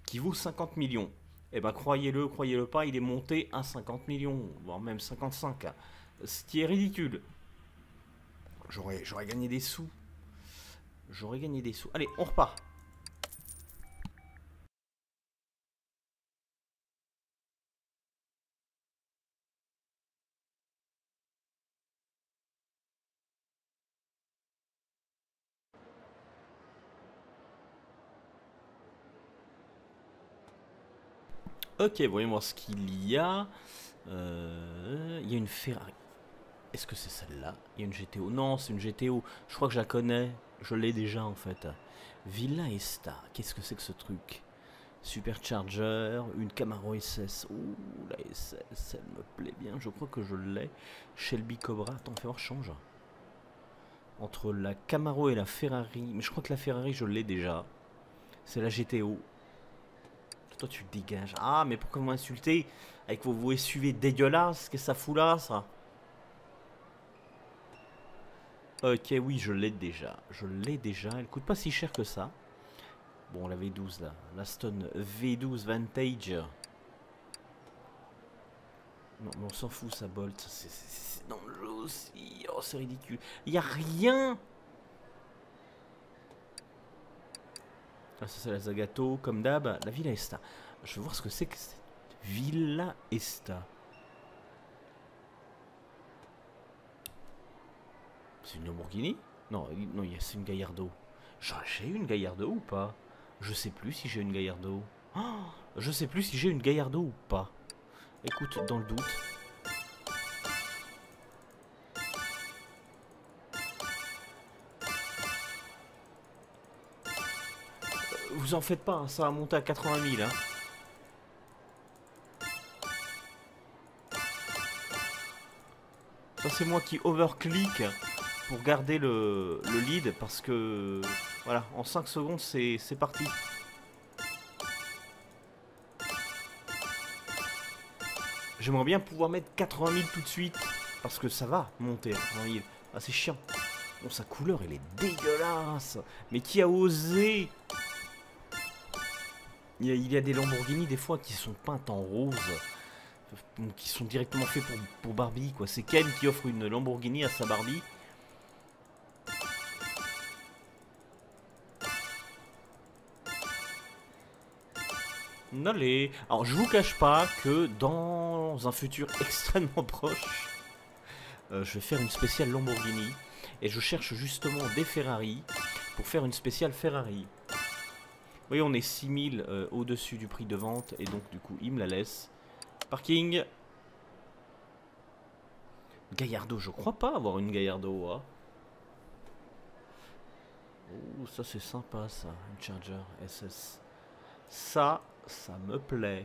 qui vaut 50 millions. Et ben croyez-le, croyez-le pas, il est monté à 50 millions, voire même 55. Ce qui est ridicule. J'aurais gagné des sous. J'aurais gagné des sous. Allez, on repart. Ok, voyons voir ce qu'il y a. Il y a une Ferrari. Est-ce que c'est celle-là? Il y a une GTO. Non, c'est une GTO. Je crois que je la connais. Je l'ai déjà en fait. Villa Esta. Qu'est-ce que c'est que ce truc? Supercharger, une Camaro SS. Ouh, la SS, elle me plaît bien. Je crois que je l'ai. Shelby Cobra. Attends, fais voir, change. Entre la Camaro et la Ferrari. Mais je crois que la Ferrari, je l'ai déjà. C'est la GTO. Toi, tu te dégages. Ah, mais pourquoi vous m'insultez avec vos SUV dégueulasses? Qu'est-ce que ça fout là, ça? Ok, oui, je l'ai déjà. Je l'ai déjà. Elle coûte pas si cher que ça. Bon, la V12 là, l'Aston V12 Vantage. Non, mais on s'en fout, ça bolt. C'est dangereux aussi. Oh, c'est ridicule. Il n'y a rien. Ah, ça, c'est la Zagato, comme d'hab. La Villa Esta. Je veux voir ce que c'est que cette Villa Esta. C'est une Lamborghini? Non, non, c'est une Gallardo. J'ai une Gallardo ou pas? Je sais plus si j'ai une Gallardo. Oh, je sais plus si j'ai une Gallardo ou pas. Écoute, dans le doute. Vous en faites pas, hein, ça va monter à 80 000. Hein. Ça c'est moi qui overclick pour garder le lead parce que... Voilà, en 5 secondes c'est parti. J'aimerais bien pouvoir mettre 80 000 tout de suite. Parce que ça va monter. Ah, c'est chiant. Bon, sa couleur, elle est dégueulasse. Mais qui a osé? Il y a des Lamborghini, des fois, qui sont peintes en rose. Qui sont directement faits pour Barbie, quoi. C'est Ken qui offre une Lamborghini à sa Barbie. Allez. Alors, je vous cache pas que dans un futur extrêmement proche, je vais faire une spéciale Lamborghini et je cherche justement des Ferrari pour faire une spéciale Ferrari. Vous voyez, on est 6000 au-dessus du prix de vente et donc du coup, il me la laisse. Parking. Gallardo, je crois pas avoir une Gallardo. Hein. Oh, ça c'est sympa ça, une Charger SS. Ça me plaît.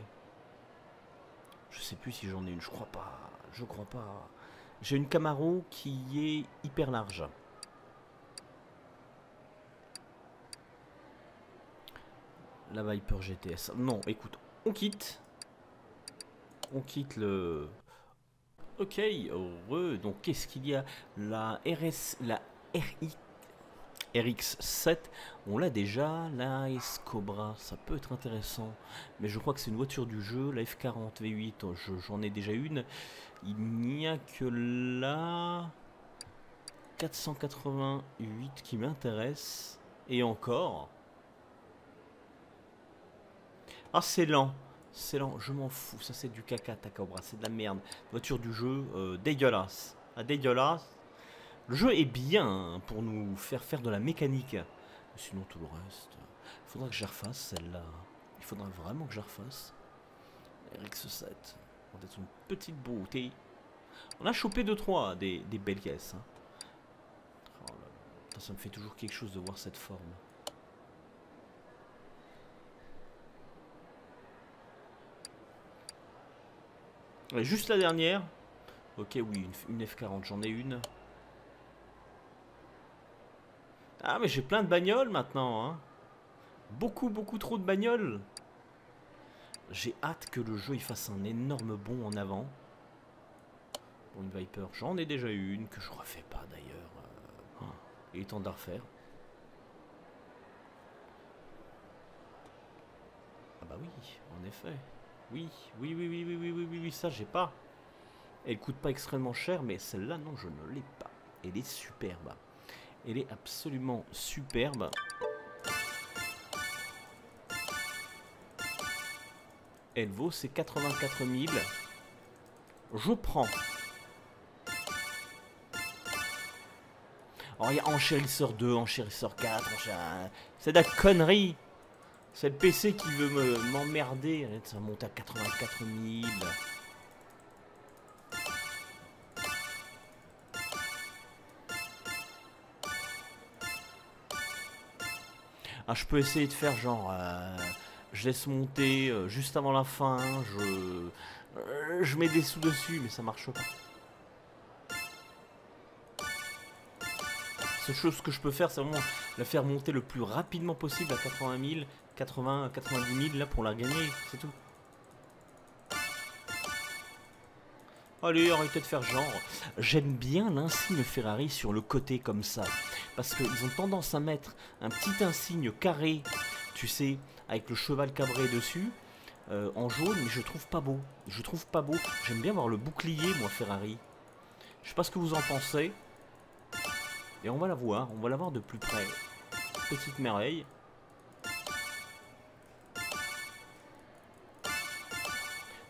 Je sais plus si j'en ai une, je crois pas. J'ai une Camaro qui est hyper large. La Viper GTS. Non, écoute, on quitte. On quitte le... Ok, heureux. Donc, qu'est-ce qu'il y a? La RX. RX7, on l'a déjà, la S-Cobra, ça peut être intéressant, mais je crois que c'est une voiture du jeu, la F40 V8, j'en ai déjà une, il n'y a que la 488 qui m'intéresse, et encore, ah c'est lent, je m'en fous, ça c'est du caca ta Cobra, c'est de la merde, voiture du jeu, dégueulasse, ah dégueulasse. Le jeu est bien pour nous faire de la mécanique. Sinon, tout le reste... Il faudra que je refasse celle-là. Il faudra vraiment que je refasse. RX7. On va être une petite beauté. On a chopé 2-3 des belles caisses. Hein. Oh là là. Ça me fait toujours quelque chose de voir cette forme. Et juste la dernière. Ok, oui, une F40. J'en ai une. Ah mais j'ai plein de bagnoles maintenant hein. Beaucoup trop de bagnoles. J'ai hâte que le jeu il fasse un énorme bond en avant. Bon, une Viper, j'en ai déjà eu une que je refais pas d'ailleurs. Il est temps de la refaire. Ah bah oui, en effet. Oui, ça j'ai pas. Elle coûte pas extrêmement cher mais celle-là non je ne l'ai pas. Elle est superbe. Elle est absolument superbe. Elle vaut ses 84 000. Je prends. Alors, il y a Enchérisseur 2, Enchérisseur 4, c'est de la connerie. C'est le PC qui veut m'emmerder. Ça monte à 84 000. Ah, je peux essayer de faire genre, je laisse monter juste avant la fin, je mets des sous dessus, mais ça marche pas. Seule chose que je peux faire, c'est vraiment la faire monter le plus rapidement possible à 80 000, 80, 90 000 là pour la gagner, c'est tout. Allez, arrêtez de faire genre. J'aime bien l'insigne Ferrari sur le côté comme ça. Parce qu'ils ont tendance à mettre un petit insigne carré, tu sais, avec le cheval cabré dessus, en jaune, mais je trouve pas beau. Je trouve pas beau. J'aime bien voir le bouclier, moi, Ferrari. Je sais pas ce que vous en pensez. Et on va la voir de plus près. Petite merveille.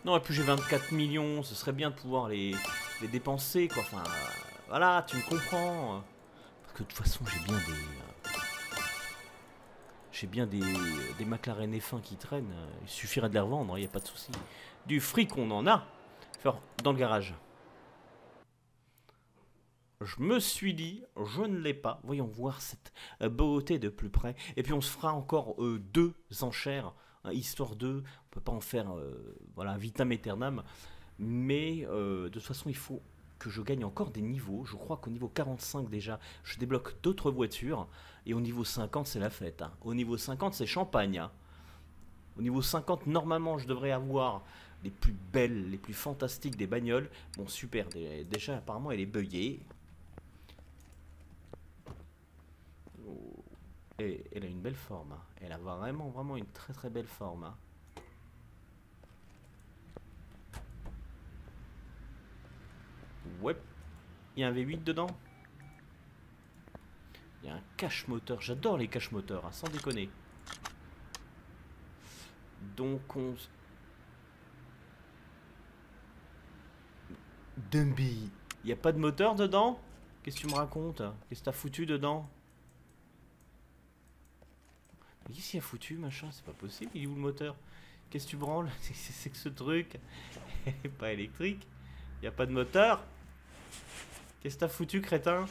Non, et puis j'ai 24 millions, ce serait bien de pouvoir les dépenser, quoi. Enfin, voilà, tu me comprends. Parce que de toute façon, j'ai bien des McLaren F1 qui traînent. Il suffirait de les revendre, il n'y a pas de souci. Du fric, on en a. Enfin, dans le garage. Je me suis dit, je ne l'ai pas. Voyons voir cette beauté de plus près. Et puis on se fera encore deux enchères. Histoire 2, on peut pas en faire voilà, vitam aeternam, mais de toute façon il faut que je gagne encore des niveaux. Je crois qu'au niveau 45 déjà je débloque d'autres voitures, et au niveau 50 c'est la fête, hein. Au niveau 50 c'est champagne, hein. Au niveau 50 normalement je devrais avoir les plus belles, les plus fantastiques des bagnoles. Bon super, déjà apparemment elle est buggée. Et elle a une belle forme. Elle a vraiment une très belle forme. Ouais. Il y a un V8 dedans. Il y a un cache-moteur. J'adore les cache-moteurs, hein, sans déconner. Donc on... Dumby. Il n'y a pas de moteur dedans? Qu'est-ce que tu me racontes? Qu'est-ce que t'as foutu dedans? Mais qu'est-ce qu'il a foutu, machin? C'est pas possible, il est où le moteur? Qu'est-ce que tu branles? C'est que ce truc, elle est pas électrique. Il n'y a pas de moteur. Qu'est-ce que t'as foutu, crétin?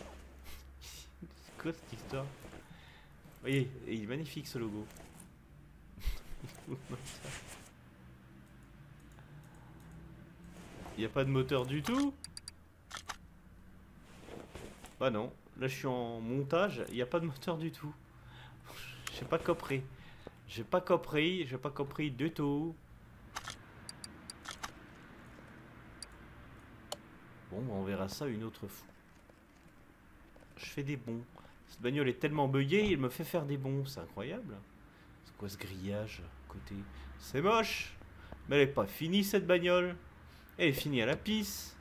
C'est quoi cette histoire? Vous voyez, il est magnifique ce logo. Il n'y a pas de moteur du tout? Bah non, là je suis en montage, il n'y a pas de moteur du tout. J'ai pas compris. J'ai pas compris du tout. Bon, bah on verra ça une autre fois. Je fais des bons. Cette bagnole est tellement buggée, il me fait faire des bons. C'est incroyable. C'est quoi ce grillage à côté? C'est moche. Mais elle est pas finie cette bagnole. Elle est finie à la pisse.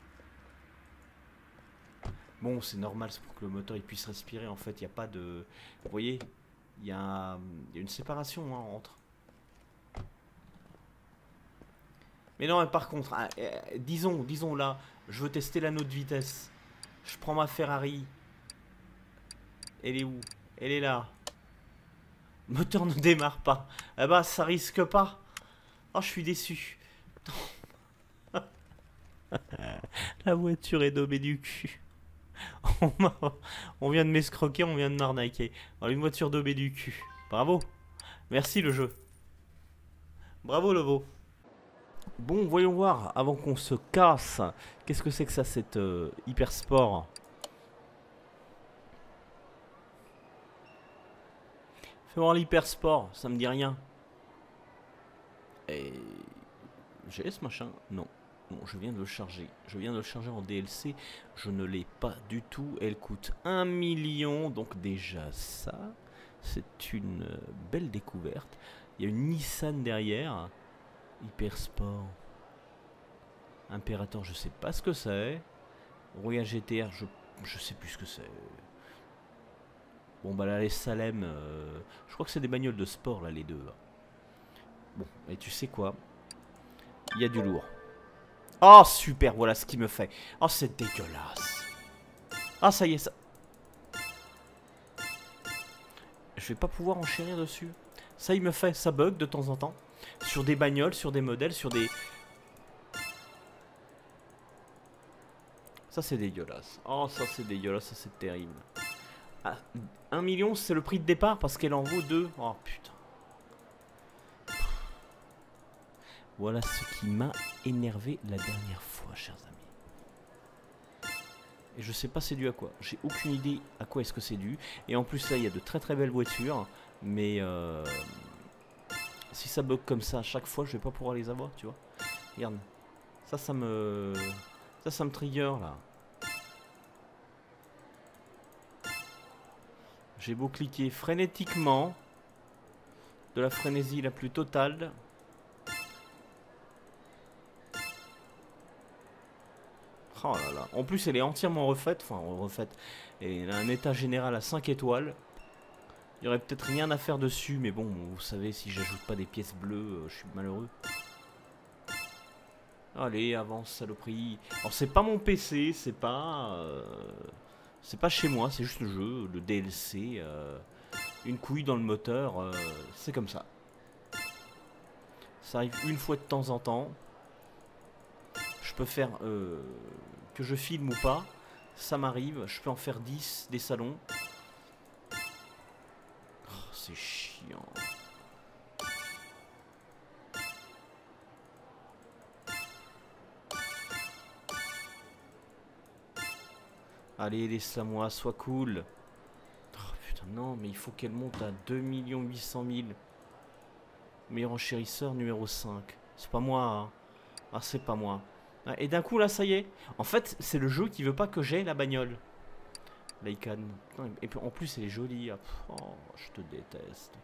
Bon, c'est normal, c'est pour que le moteur il puisse respirer. En fait, il n'y a pas de... Vous voyez? Il y a une séparation, hein, entre. Mais non, par contre, disons là, je veux tester l'anneau de vitesse. Je prends ma Ferrari. Elle est où? Elle est là. Le moteur ne démarre pas. Eh ben, ça risque pas. Oh, je suis déçu. La voiture est nommée du cul. On vient de m'escroquer, on vient de m'arnaquer. Une voiture daubée du cul. Bravo. Merci le jeu. Bravo le beau. Bon, voyons voir, avant qu'on se casse, qu'est-ce que c'est que ça, cette hyper sport? Fais voir l'hyper sport, ça me dit rien. Et... J'ai ce machin? Non. Bon, je viens de le charger. Je viens de le charger en DLC. Je ne l'ai pas du tout. Elle coûte 1 million. Donc déjà ça, c'est une belle découverte. Il y a une Nissan derrière. Hypersport. Imperator, je sais pas ce que c'est. Royal GTR, je sais plus ce que c'est. Bon bah là les Salem, je crois que c'est des bagnoles de sport là les deux. Bon, et tu sais quoi? Il y a du lourd. Oh super, voilà ce qu'il me fait. Oh c'est dégueulasse. Ah ça y est, ça... Je vais pas pouvoir enchérir dessus. Ça il me fait, ça bug de temps en temps. Sur des bagnoles, sur des modèles, sur des... Ça c'est dégueulasse. Oh ça c'est dégueulasse, ça c'est terrible. Ah, 1 million, c'est le prix de départ parce qu'elle en vaut 2. Oh putain. Voilà ce qui m'a énervé la dernière fois, chers amis. Et je sais pas c'est dû à quoi. J'ai aucune idée à quoi est-ce que c'est dû. Et en plus là, il y a de très belles voitures. Mais si ça bug comme ça à chaque fois, je vais pas pouvoir les avoir, tu vois. Regarde. Ça me trigger là. J'ai beau cliquer frénétiquement. De la frénésie la plus totale. Oh là là. En plus elle est entièrement refaite. Enfin refaite. Et elle a un état général à 5 étoiles. Il y aurait peut-être rien à faire dessus. Mais bon, vous savez, si j'ajoute pas des pièces bleues, je suis malheureux. Allez, avance, saloperie. Alors c'est pas mon PC, c'est pas... c'est pas chez moi, c'est juste le jeu, le DLC. Une couille dans le moteur, c'est comme ça. Ça arrive une fois de temps en temps. Je peux faire que je filme ou pas, ça m'arrive, je peux en faire 10 des salons. Oh, c'est chiant. Allez, laisse-la-moi, sois cool. Oh putain, non, mais il faut qu'elle monte à 2 800 000. Meilleur enchérisseur numéro 5. C'est pas moi, hein. Ah, c'est pas moi. Et d'un coup là ça y est. En fait c'est le jeu qui veut pas que j'aie la bagnole. L'Aycan. Et en plus elle est jolie. Oh, je te déteste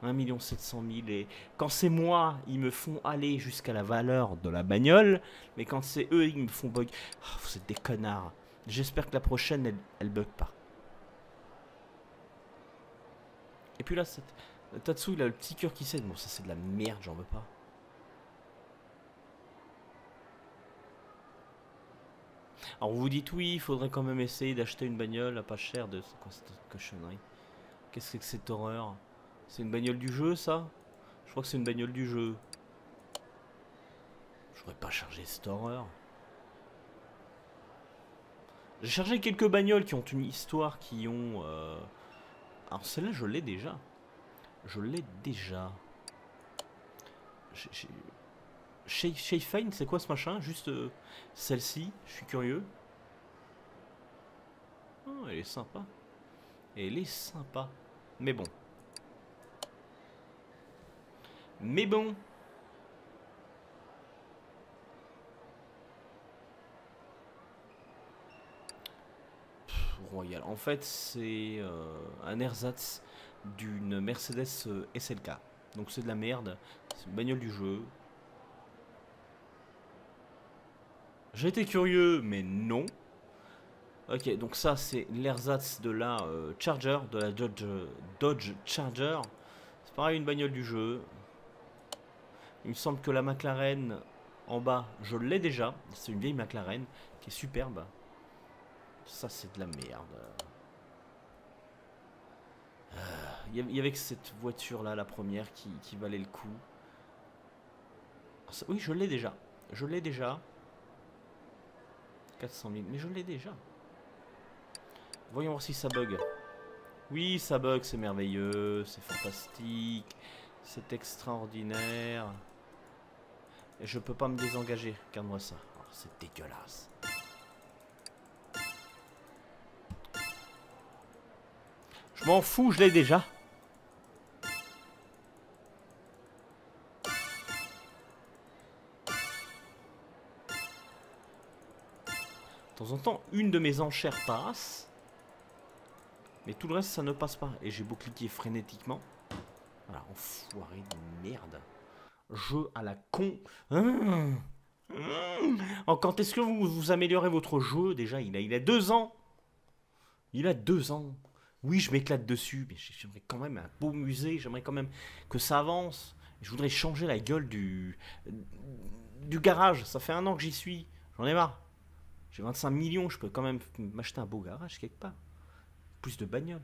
quoi. 1 700 000. Et quand c'est moi ils me font aller jusqu'à la valeur de la bagnole. Mais quand c'est eux ils me font bug. Oh, vous êtes des connards. J'espère que la prochaine elle bug pas. Et puis là Tatsu il a le petit cœur qui cède. Bon ça c'est de la merde, j'en veux pas. Alors vous dites oui, il faudrait quand même essayer d'acheter une bagnole à pas cher de... C'est quoi cette cochonnerie? Qu'est-ce que c'est que cette horreur? C'est une bagnole du jeu ça? Je crois que c'est une bagnole du jeu. J'aurais pas chargé cette horreur. J'ai chargé quelques bagnoles qui ont une histoire, qui ont... Alors celle-là je l'ai déjà. Je l'ai déjà. Shayfane, c'est quoi ce machin? Juste celle-ci, je suis curieux. Oh, elle est sympa. Elle est sympa. Mais bon. Mais bon. Pff, royal. En fait, c'est un ersatz d'une Mercedes SLK. Donc c'est de la merde. C'est une bagnole du jeu. J'étais curieux, mais non. Ok, donc ça, c'est l'ersatz de la Charger, de la Dodge Charger. C'est pareil, une bagnole du jeu. Il me semble que la McLaren, en bas, je l'ai déjà. C'est une vieille McLaren qui est superbe. Ça, c'est de la merde. Il y avait que cette voiture-là, la première, qui valait le coup. Oui, je l'ai déjà. Je l'ai déjà. 400 000, mais je l'ai déjà. Voyons voir si ça bug. Oui, ça bug, c'est merveilleux, c'est fantastique, c'est extraordinaire. Et je peux pas me désengager, regarde-moi ça. Oh, c'est dégueulasse. Je m'en fous, je l'ai déjà. De temps en temps, une de mes enchères passe, mais tout le reste, ça ne passe pas. Et j'ai beau cliquer frénétiquement. Voilà, enfoiré de merde. Jeu à la con. Quand est-ce que vous améliorez votre jeu? Déjà, il a 2 ans. Il a 2 ans. Oui, je m'éclate dessus, mais j'aimerais quand même un beau musée. J'aimerais quand même que ça avance. Je voudrais changer la gueule du garage. Ça fait 1 an que j'y suis. J'en ai marre. J'ai 25 millions, je peux quand même m'acheter un beau garage quelque part. Plus de bagnoles.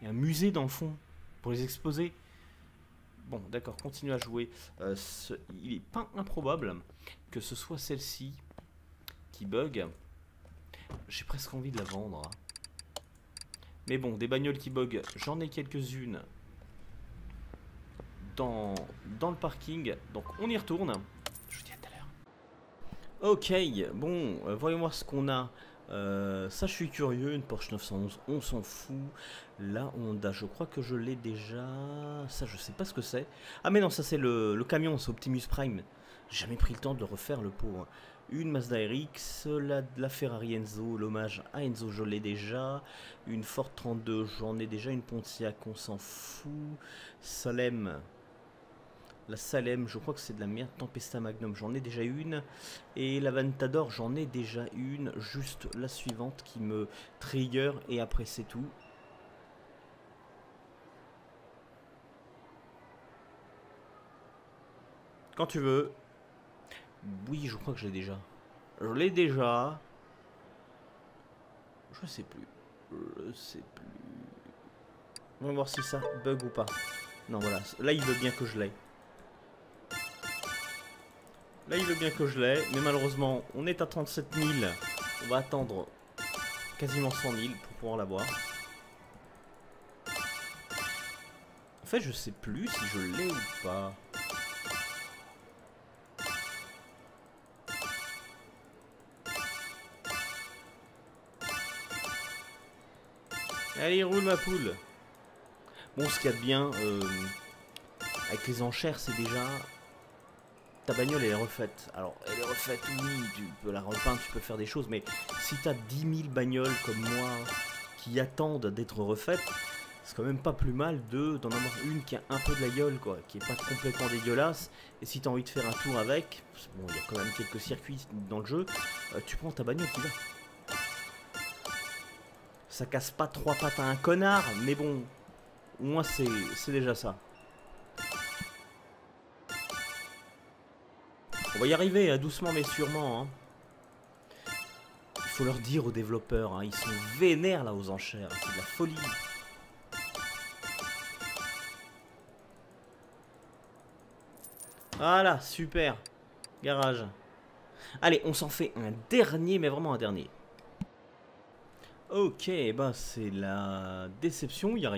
Et un musée dans le fond, pour les exposer. Bon, d'accord, continue à jouer. Il n'est pas improbable que ce soit celle-ci qui bug. J'ai presque envie de la vendre. Hein. Mais bon, des bagnoles qui bug, j'en ai quelques-unes dans le parking. Donc on y retourne. Je vous dis à tout à l'heure. Ok, bon, voyons voir ce qu'on a. Ça je suis curieux, une Porsche 911, on s'en fout. La Honda, je crois que je l'ai déjà. Ça je sais pas ce que c'est. Ah mais non, ça c'est le camion, c'est Optimus Prime. J'ai jamais pris le temps de le refaire, le pauvre. Une Mazda RX, la Ferrari Enzo, l'hommage à Enzo, je l'ai déjà. Une Ford 32, j'en ai déjà. Une Pontiac, on s'en fout. Salem, la Salem, je crois que c'est de la merde. Tempesta Magnum, j'en ai déjà une. Et la Ventador, j'en ai déjà une. Juste la suivante qui me trigger et après c'est tout. Quand tu veux. Oui, je crois que je l'ai déjà. Je l'ai déjà. Je sais plus. On va voir si ça bug ou pas. Non, voilà. Là, il veut bien que je l'aie. Là, il veut bien que je l'aie. Mais malheureusement, on est à 37 000. On va attendre quasiment 100 000 pour pouvoir l'avoir. En fait, je sais plus si je l'ai ou pas. Allez, roule ma poule. Bon, ce qu'il y a de bien avec les enchères, c'est déjà ta bagnole, elle est refaite. Alors, elle est refaite, oui, tu peux la repeindre, tu peux faire des choses, mais si t'as 10 000 bagnoles comme moi qui attendent d'être refaites, c'est quand même pas plus mal d'en avoir une qui a un peu de la gueule, quoi, qui est pas complètement dégueulasse. Et si t'as envie de faire un tour avec, bon, il y a quand même quelques circuits dans le jeu, tu prends ta bagnole qui va. Ça casse pas trois pattes à un connard, mais bon, au moins c'est déjà ça. On va y arriver, doucement mais sûrement. Hein. Il faut leur dire aux développeurs, hein, ils sont vénères là aux enchères, c'est de la folie. Voilà, super, garage. Allez, on s'en fait un dernier, mais vraiment un dernier. Ok, bah c'est la déception, il n'y a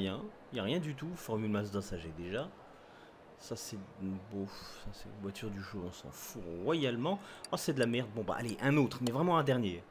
rien du tout. Formule Mazda, ça j'ai déjà. Ça c'est beau, ça c'est une voiture du jeu, on s'en fout royalement. Oh c'est de la merde, bon bah allez, un autre, mais vraiment un dernier.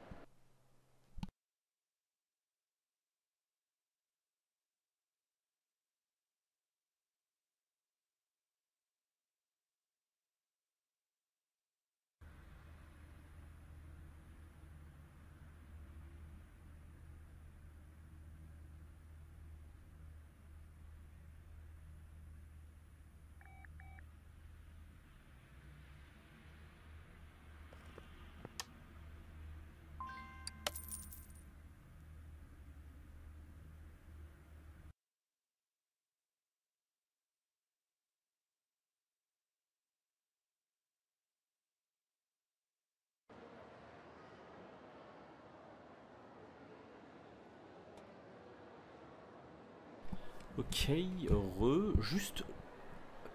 Ok, heureux, juste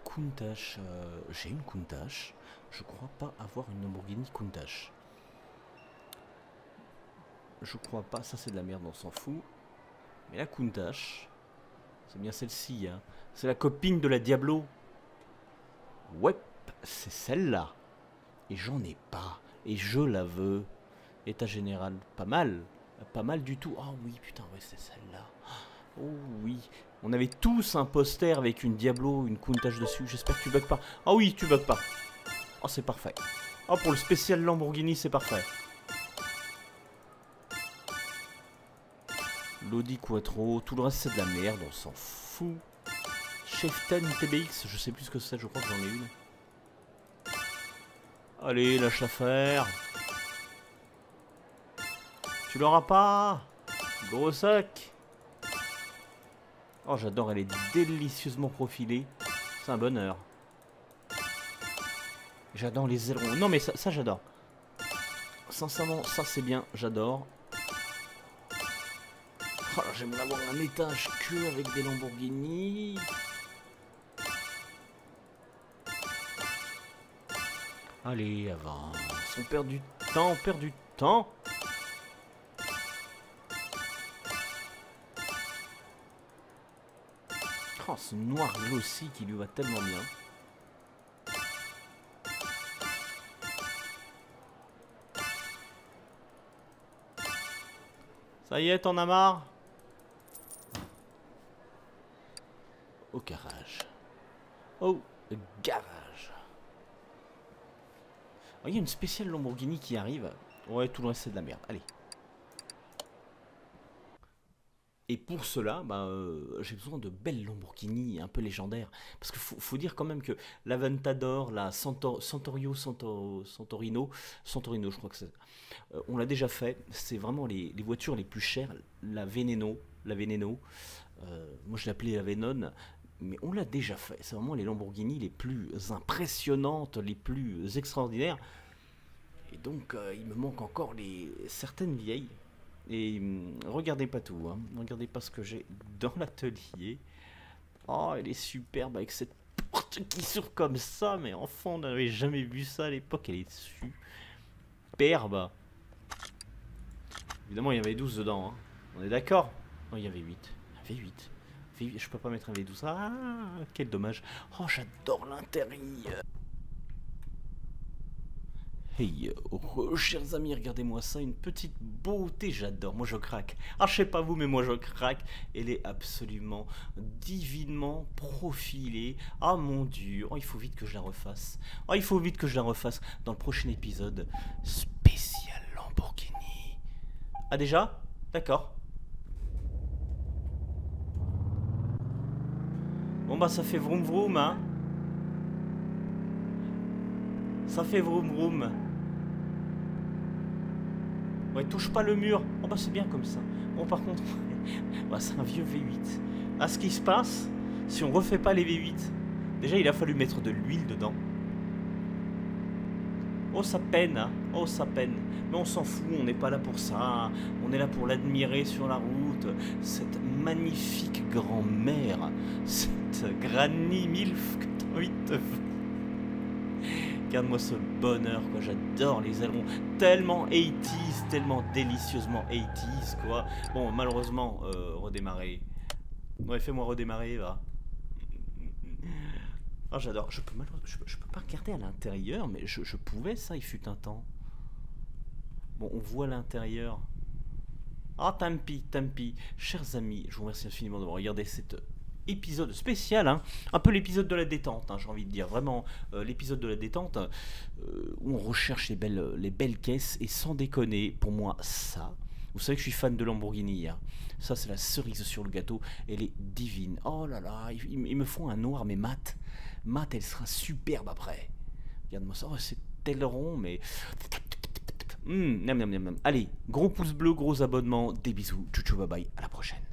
Countach, j'ai une Countach, je crois pas avoir une Lamborghini Countach. Je crois pas, ça c'est de la merde, on s'en fout. Mais la Countach, c'est bien celle-ci, hein. C'est la copine de la Diablo. Ouais, c'est celle-là. Et j'en ai pas, et je la veux. État général, pas mal, pas mal du tout. Ah oui, putain, ouais, c'est celle-là. Oh oui, on avait tous un poster avec une Diablo, une Countach dessus. J'espère que tu bugs pas. Ah oui, tu bugs pas. Oh, c'est parfait. Oh, pour le spécial Lamborghini, c'est parfait. L'Audi quattro, tout le reste c'est de la merde, on s'en fout. Chef 10 TBX, je sais plus ce que c'est, je crois que j'en ai une. Allez, lâche l'affaire. Tu l'auras pas, gros sac. Oh j'adore, elle est délicieusement profilée. C'est un bonheur. J'adore les ailerons. Non mais ça j'adore. Sincèrement, ça c'est bien, j'adore. Oh, j'aimerais avoir un étage que avec des Lamborghini. Allez, avance. On perd du temps, on perd du temps. Oh, ce noir glossy qui lui va tellement bien. Ça y est, t'en as marre? Au garage. Oh, le garage. Oh, il y a une spéciale Lamborghini qui arrive. Ouais, tout le reste c'est de la merde. Allez. Et pour cela, bah, j'ai besoin de belles Lamborghini un peu légendaires. Parce qu'il faut dire quand même que l'Aventador, la Santorino, je crois que c'est... on l'a déjà fait. C'est vraiment les voitures les plus chères. La Veneno, moi je l'appelais la Venon. Mais on l'a déjà fait. C'est vraiment les Lamborghini les plus impressionnantes, les plus extraordinaires. Et donc, il me manque encore certaines vieilles. Et regardez pas tout, hein. Regardez pas ce que j'ai dans l'atelier. Oh, elle est superbe avec cette porte qui s'ouvre comme ça, mais enfant, on n'avait jamais vu ça à l'époque, elle est superbe. Évidemment, il y avait 12 dedans, hein. On est d'accord? Non, il y avait 8. Il y avait 8. Je peux pas mettre un V12. Ah, quel dommage. Oh, j'adore l'intérieur. Hey, oh, chers amis, regardez-moi ça, une petite beauté, j'adore, moi je craque. Ah, je sais pas vous, mais moi je craque. Elle est absolument divinement profilée. Ah mon dieu, oh, il faut vite que je la refasse. Oh, il faut vite que je la refasse dans le prochain épisode spécial Lamborghini. Ah déjà? D'accord. Bon bah ça fait vroom vroom, hein. Ça fait vroom vroom. Ouais, touche pas le mur. Oh bah c'est bien comme ça. Bon par contre, bah, c'est un vieux V8. Ah, ce qui se passe, si on refait pas les V8, déjà il a fallu mettre de l'huile dedans. Oh ça peine, hein. Oh ça peine. Mais on s'en fout, on n'est pas là pour ça. On est là pour l'admirer sur la route. Cette magnifique grand-mère. Cette granny milf que t'as envie de te faire. Regarde-moi ce bonheur, quoi, j'adore les ailerons, tellement 80s, tellement délicieusement 80s, quoi. Bon, malheureusement, redémarrer. Ouais, fais-moi redémarrer, va. Oh, j'adore, je peux pas regarder à l'intérieur, mais je pouvais, ça, il fut un temps. Bon, on voit l'intérieur. Ah, tant pis, tant pis. Chers amis, je vous remercie infiniment d'avoir regardé cette... épisode spécial, hein, un peu l'épisode de la détente, hein, j'ai envie de dire, vraiment l'épisode de la détente où on recherche les belles caisses. Et sans déconner, pour moi, ça, vous savez que je suis fan de Lamborghini, hein, ça c'est la cerise sur le gâteau, elle est divine. Oh là là, ils me font un noir mais mat, mat, elle sera superbe après. Regarde-moi ça, oh, c'est tel rond, mais... Allez, gros pouce bleu, gros abonnement, des bisous, tchou tchou, bye bye, à la prochaine.